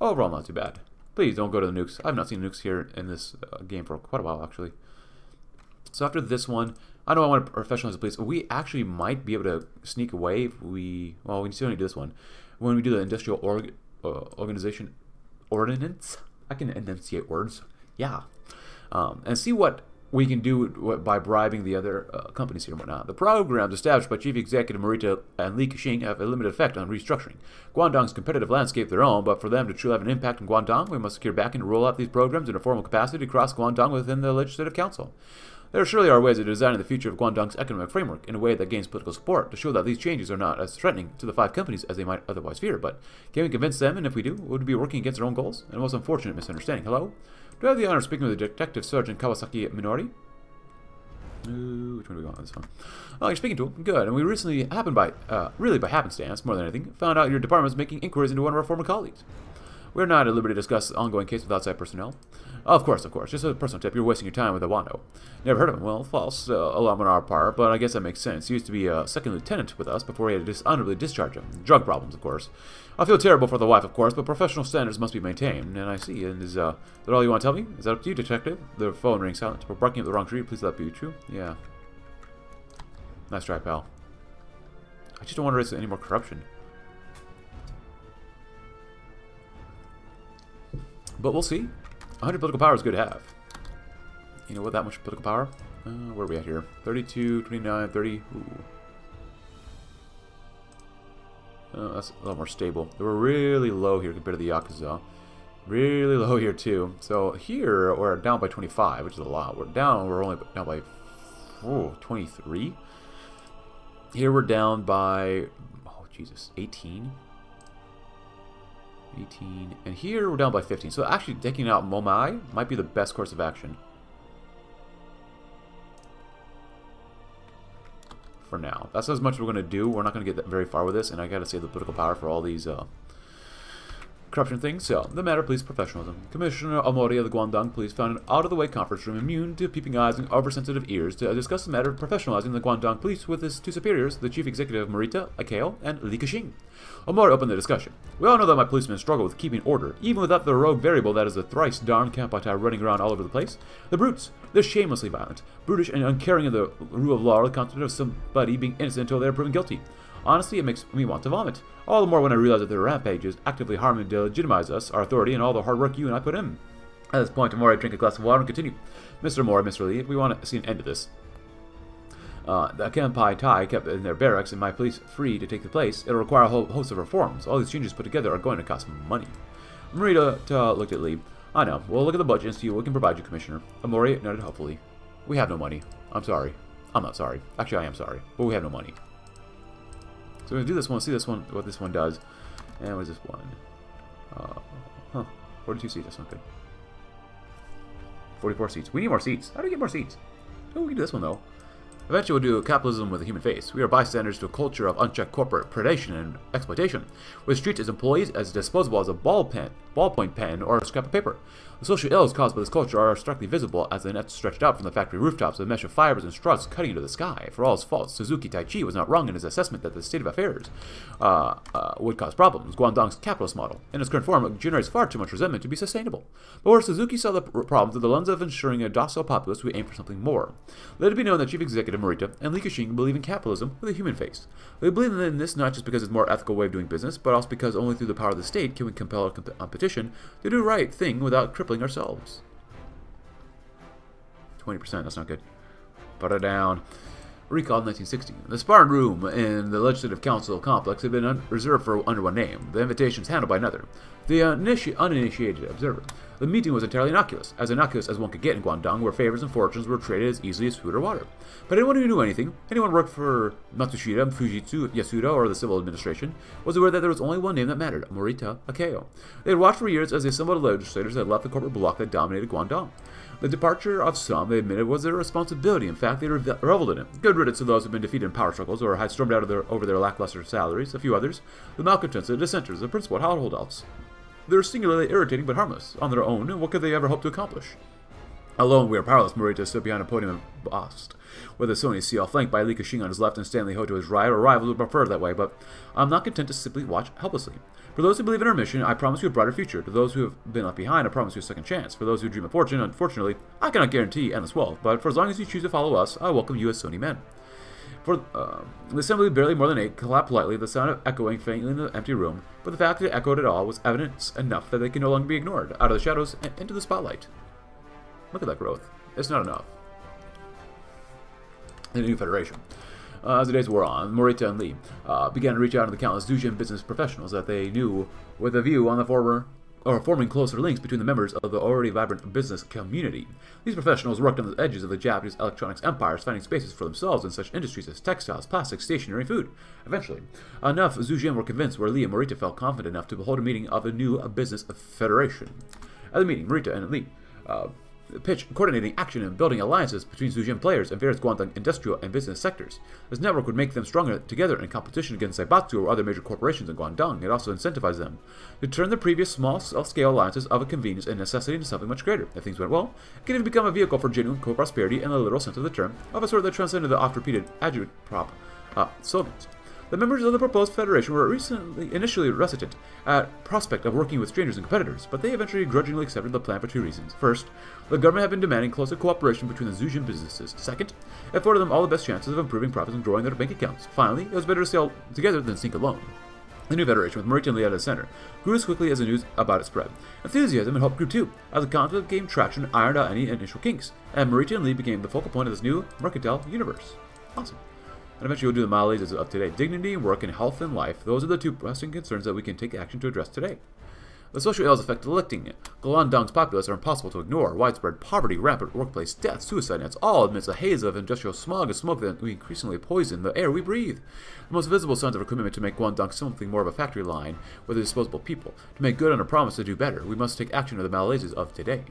overall not too bad. Please don't go to the nukes. I've not seen nukes here in this uh, game for quite a while, actually. So after this one, I know I want to professionalize the police. We actually might be able to sneak away if we... Well, we still need to do this one. When we do the industrial org, uh, organization ordinance. I can enunciate words. Yeah. Um, and see what we can do by bribing the other uh, companies here and whatnot. The programs established by Chief Executive Morita and Li Ka-shing have a limited effect on restructuring Guangdong's competitive landscape their own, but for them to truly have an impact in Guangdong, we must secure backing to roll out these programs in a formal capacity across Guangdong within the Legislative Council. There surely are ways of designing the future of Guangdong's economic framework in a way that gains political support to show that these changes are not as threatening to the five companies as they might otherwise fear, but can we convince them, and if we do, would we be working against their own goals? And most unfortunate misunderstanding. Hello? Do I have the honor of speaking with the Detective Sergeant Kawasaki Minori? Uh, which one do we want on this one? Oh, you're speaking to him. Good. And we recently happened by, uh, really by happenstance, more than anything, found out your department is making inquiries into one of our former colleagues. We're not at liberty to discuss the ongoing case with outside personnel. Of course, of course. Just a personal tip. You're wasting your time with Iwano. Never heard of him. Well, false uh, alarm on our part, but I guess that makes sense. He used to be a second lieutenant with us before he had to dishonorably discharge him. Drug problems, of course. I feel terrible for the wife, of course, but professional standards must be maintained. And I see. And is uh, that all you want to tell me? Is that up to you, Detective? The phone rings silent. We're barking up the wrong tree. Please let that be true. Yeah. Nice try, pal. I just don't want to risk any more corruption. But we'll see. one hundred political power is good to have. You know what, that much political power? Uh, where are we at here? thirty-two, twenty-nine, thirty. Ooh. Uh, that's a lot more stable. They were really low here compared to the Yakuza. Really low here too. So here, we're down by twenty-five, which is a lot. We're down, we're only down by oh, twenty-three. Here we're down by, oh Jesus, eighteen. eighteen. And here we're down by fifteen. So actually taking out Momai might be the best course of action. For now. That's as much as we're going to do. We're not going to get that very far with this, and I got to save the political power for all these uh, corruption things. So, the matter please professionalism. Commissioner Omori of the Guangdong Police found an out-of-the-way conference room immune to peeping eyes and oversensitive ears to discuss the matter of professionalizing the Guangdong Police with his two superiors, the Chief Executive Morita Akio and Li Ka-shing. Omori opened the discussion. We all know that my policemen struggle with keeping order, even without the rogue variable that is the thrice-darned Kempeitai running around all over the place. The brutes, they're shamelessly violent, brutish and uncaring of the rule of law, the concept of somebody being innocent until they are proven guilty. Honestly, it makes me want to vomit. All the more when I realize that their rampages actively harm and delegitimize us, our authority, and all the hard work you and I put in. At this point, Omori drink a glass of water and continue. Mister Moore, Mister Lee, we want to see an end to this. Uh, the Kempeitai kept in their barracks and my police free to take the place. It'll require a whole host of reforms. All these changes put together are going to cost money. Morita looked at Lee. I know. We'll look at the budget and see what we can provide you, Commissioner. Omori nodded hopefully. We have no money. I'm sorry. I'm not sorry. Actually, I am sorry. But we have no money. So we're going to do this one, see this one, what this one does. And what is this one? Uh, huh. Where did you see this one? Good. forty-four seats. We need more seats. How do we get more seats? Oh, we can do this one, though. Eventually, we'll do capitalism with a human face. We are bystanders to a culture of unchecked corporate predation and exploitation, which treats its employees as disposable as a ball pen, ballpoint pen or a scrap of paper. The social ills caused by this culture are starkly visible as the nets stretched out from the factory rooftops with a mesh of fibers and struts cutting into the sky. For all his faults, Suzuki Taichi was not wrong in his assessment that the state of affairs uh, uh, would cause problems. Guangdong's capitalist model, in its current form, generates far too much resentment to be sustainable. But where Suzuki saw the problem through the lens of ensuring a docile populace, we aim for something more. Let it be known that Chief Executive Morita and Li Ka-shing believe in capitalism with a human face. They believe in this not just because it's a more ethical way of doing business, but also because only through the power of the state can we compel a competition to do the right thing without crippling ourselves. twenty percent, that's not good. Put it down. Recall in nineteen sixty. The Spartan Room in the Legislative Council complex had been reserved for under one name, the invitations handled by another, the initi uninitiated observer. The meeting was entirely innocuous, as innocuous as one could get in Guangdong, where favors and fortunes were traded as easily as food or water. But anyone who knew anything, anyone who worked for Matsushita, Fujitsu, Yasuda, or the civil administration, was aware that there was only one name that mattered, Morita Akio. They had watched for years as they assembled legislators that left the corporate bloc that dominated Guangdong. The departure of some, they admitted, was their responsibility. In fact, they revel reveled in it. Good riddance to those who had been defeated in power struggles or had stormed out of their, over their lackluster salaries, a few others, the malcontents, the dissenters, the principal household elves. They were singularly irritating but harmless. On their own, and what could they ever hope to accomplish? Alone, we are powerless. Morita stood behind a podium and bossed. With the Sony C L flanked by Li Ka-shing on his left and Stanley Ho to his right, our rivals would prefer that way, but I'm not content to simply watch helplessly. For those who believe in our mission, I promise you a brighter future. To those who have been left behind, I promise you a second chance. For those who dream of fortune, unfortunately, I cannot guarantee endless wealth, but for as long as you choose to follow us, I welcome you as Sony men. For uh, the assembly, barely more than eight, clapped politely, the sound of echoing faintly in the empty room, but the fact that it echoed at all was evidence enough that they can no longer be ignored, out of the shadows and into the spotlight. Look at that growth. It's not enough. In a new federation. Uh, as the days wore on, Morita and Lee uh, began to reach out to the countless Zujin business professionals that they knew with a view on the former or forming closer links between the members of the already vibrant business community. These professionals worked on the edges of the Japanese electronics empires, finding spaces for themselves in such industries as textiles, plastics, stationery, and food. Eventually, enough Zujin were convinced where Lee and Morita felt confident enough to hold a meeting of a new business federation. At the meeting, Morita and Lee uh, pitched coordinating action and building alliances between Zujin players and various Guangdong industrial and business sectors. This network would make them stronger together in competition against Zaibatsu or other major corporations in Guangdong. It also incentivized them to turn the previous small-scale alliances of a convenience and necessity into something much greater. If things went well, it could even become a vehicle for genuine co-prosperity in the literal sense of the term, of a sort that transcended the oft-repeated adjuvant prop uh, slogans. The members of the proposed federation were recently initially reticent at prospect of working with strangers and competitors, but they eventually grudgingly accepted the plan for two reasons. First, the government had been demanding closer cooperation between the Zujin businesses. Second, it afforded them all the best chances of improving profits and growing their bank accounts. Finally, it was better to sail together than sink alone. The new federation, with Morita and Lee at its center, grew as quickly as the news about its spread. Enthusiasm and hope grew too, as the concept gained traction and ironed out any initial kinks, and Morita and Lee became the focal point of this new mercantile universe. Awesome. And eventually we'll do the mileage of today. Dignity, work, and health and life, those are the two pressing concerns that we can take action to address today. The social ills affect electing. Guangdong's populace are impossible to ignore. Widespread poverty, rampant workplace death, suicide, and it's all amidst a haze of industrial smog and smoke that we increasingly poison the air we breathe. The most visible signs of our commitment to make Guangdong something more of a factory line with the disposable people. To make good on a promise to do better, we must take action on the maladies of today.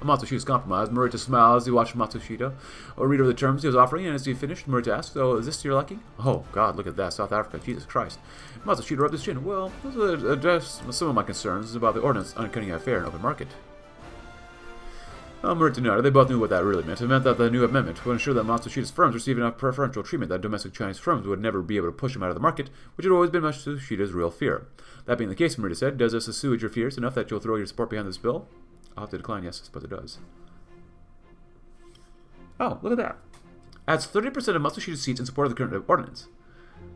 Matsushita's compromise. Morita smiles as he watches Matsushita. A reader of the terms he was offering, and as he finished, Morita asks, "So, is this to your liking?" Oh god, look at that, South Africa, Jesus Christ. Matsushita rubbed his chin. "Well, this will address some of my concerns about the ordinance undercutting a fair and open market." Well, Morita nodded. They both knew what that really meant. It meant that the new amendment would ensure that Matsushita's firms received enough preferential treatment that domestic Chinese firms would never be able to push them out of the market, which had always been Matsushita's real fear. That being the case, Morita said, "Does this assuage your fears enough that you'll throw your support behind this bill?" I'll have to decline, yes, I suppose it does. Oh, look at that. Adds thirty percent of Matsushita's seats in support of the current ordinance.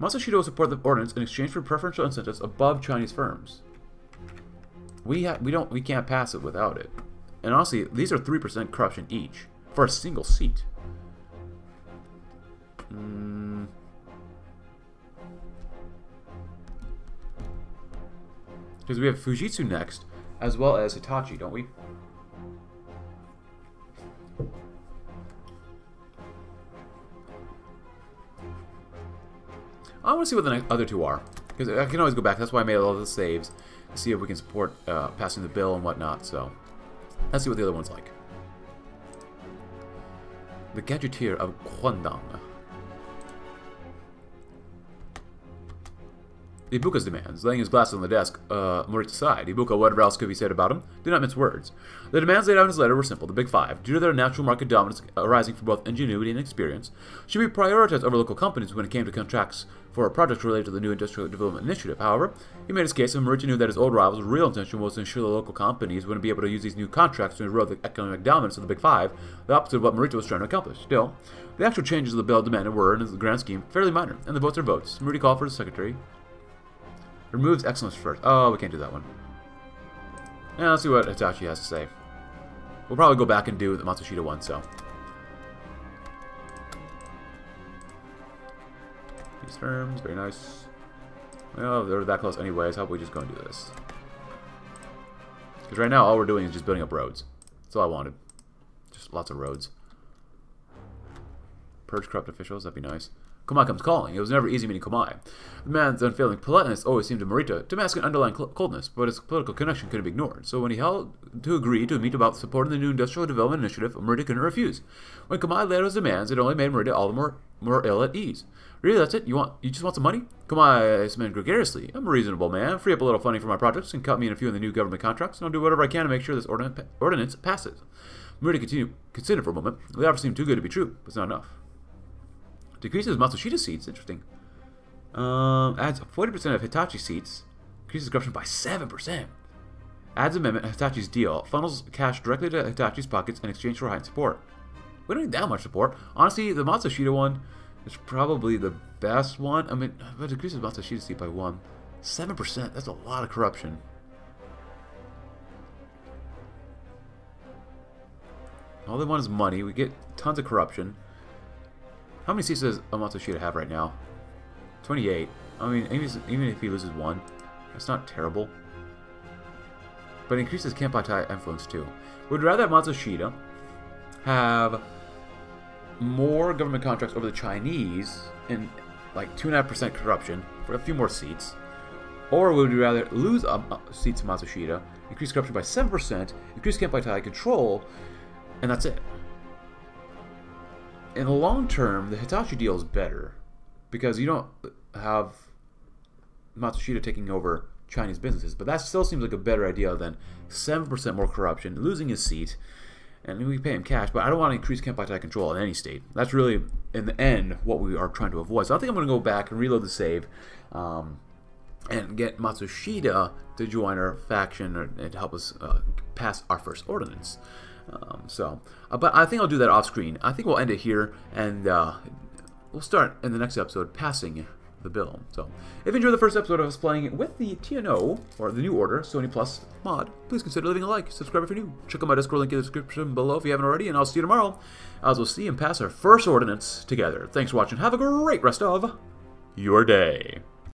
Matsushita will support the ordinance in exchange for preferential incentives above Chinese firms. We ha we don't we can't pass it without it. And honestly, these are three percent corruption each for a single seat. Mm. Because we have Fujitsu next, as well as Hitachi, don't we? I want to see what the other two are, because I can always go back. That's why I made all the saves, to see if we can support uh, passing the bill and whatnot. So let's see what the other one's like. The Gadgeteer of Guangdong. Ibuka's demands. Laying his glasses on the desk, uh, Morita sighed. Ibuka, whatever else could be said about him, did not mince words. The demands laid out in his letter were simple. The Big Five, due to their natural market dominance arising from both ingenuity and experience, should be prioritized over local companies when it came to contracts for projects related to the new industrial development initiative. However, he made his case, and Morita knew that his old rival's real intention was to ensure the local companies wouldn't be able to use these new contracts to erode the economic dominance of the Big Five, the opposite of what Morita was trying to accomplish. Still, the actual changes the bill demanded were, in the grand scheme, fairly minor, and the votes are votes. Morita called for his secretary. Removes excellence first. Oh, we can't do that one. Now, let's see what Hitachi has to say. We'll probably go back and do the Matsushita one, so. These terms, very nice. Well, they're that close anyways. How about we just go and do this? Because right now, all we're doing is just building up roads. That's all I wanted. Just lots of roads. Purge corrupt officials, that'd be nice. Komai comes calling. It was never easy meeting Komai. The man's unfailing politeness always seemed to Morita to mask an underlying coldness, but his political connection couldn't be ignored. So when he held to agree to a meet about supporting the new industrial development initiative, Morita couldn't refuse. When Komai laid out his demands, it only made Morita all the more more ill at ease. Really, that's it? You want? You just want some money? Komai smiled gregariously. I'm a reasonable man. Free up a little funding for my projects and cut me in a few of the new government contracts, and I'll do whatever I can to make sure this ordin ordinance passes. Morita continued, considered for a moment. The offer seemed too good to be true, but it's not enough. Decreases Matsushita seats, interesting. Um, adds forty percent of Hitachi seats. Increases corruption by seven percent. Adds amendment Hitachi's deal. Funnels cash directly to Hitachi's pockets in exchange for high support. We don't need that much support. Honestly, the Matsushita one is probably the best one. I mean, but decreases Matsushita seat by one. seven percent, that's a lot of corruption. All they want is money. We get tons of corruption. How many seats does Matsushita have right now? twenty-eight. I mean, even if he loses one, that's not terrible. But it increases Kempeitai influence too. Would rather Matsushita have more government contracts over the Chinese and like two point five percent corruption for a few more seats? Or would we rather lose seats to Matsushita, increase corruption by seven percent, increase Kempeitai control, and that's it? In the long term, the Hitachi deal is better because you don't have Matsushita taking over Chinese businesses, but that still seems like a better idea than seven percent more corruption, losing his seat, and we pay him cash, but I don't want to increase Kempeitai control in any state. That's really, in the end, what we are trying to avoid. So I think I'm going to go back and reload the save um, and get Matsushita to join our faction or, and help us uh, pass our first ordinance. Um, so, uh, but I think I'll do that off screen. I think we'll end it here, and uh, we'll start in the next episode passing the bill. So, if you enjoyed the first episode of us playing it with the T N O, or the New Order, Sony Plus mod, please consider leaving a like, subscribe if you're new, check out my Discord link in the description below if you haven't already, and I'll see you tomorrow as we'll see and pass our first ordinance together. Thanks for watching, have a great rest of your day.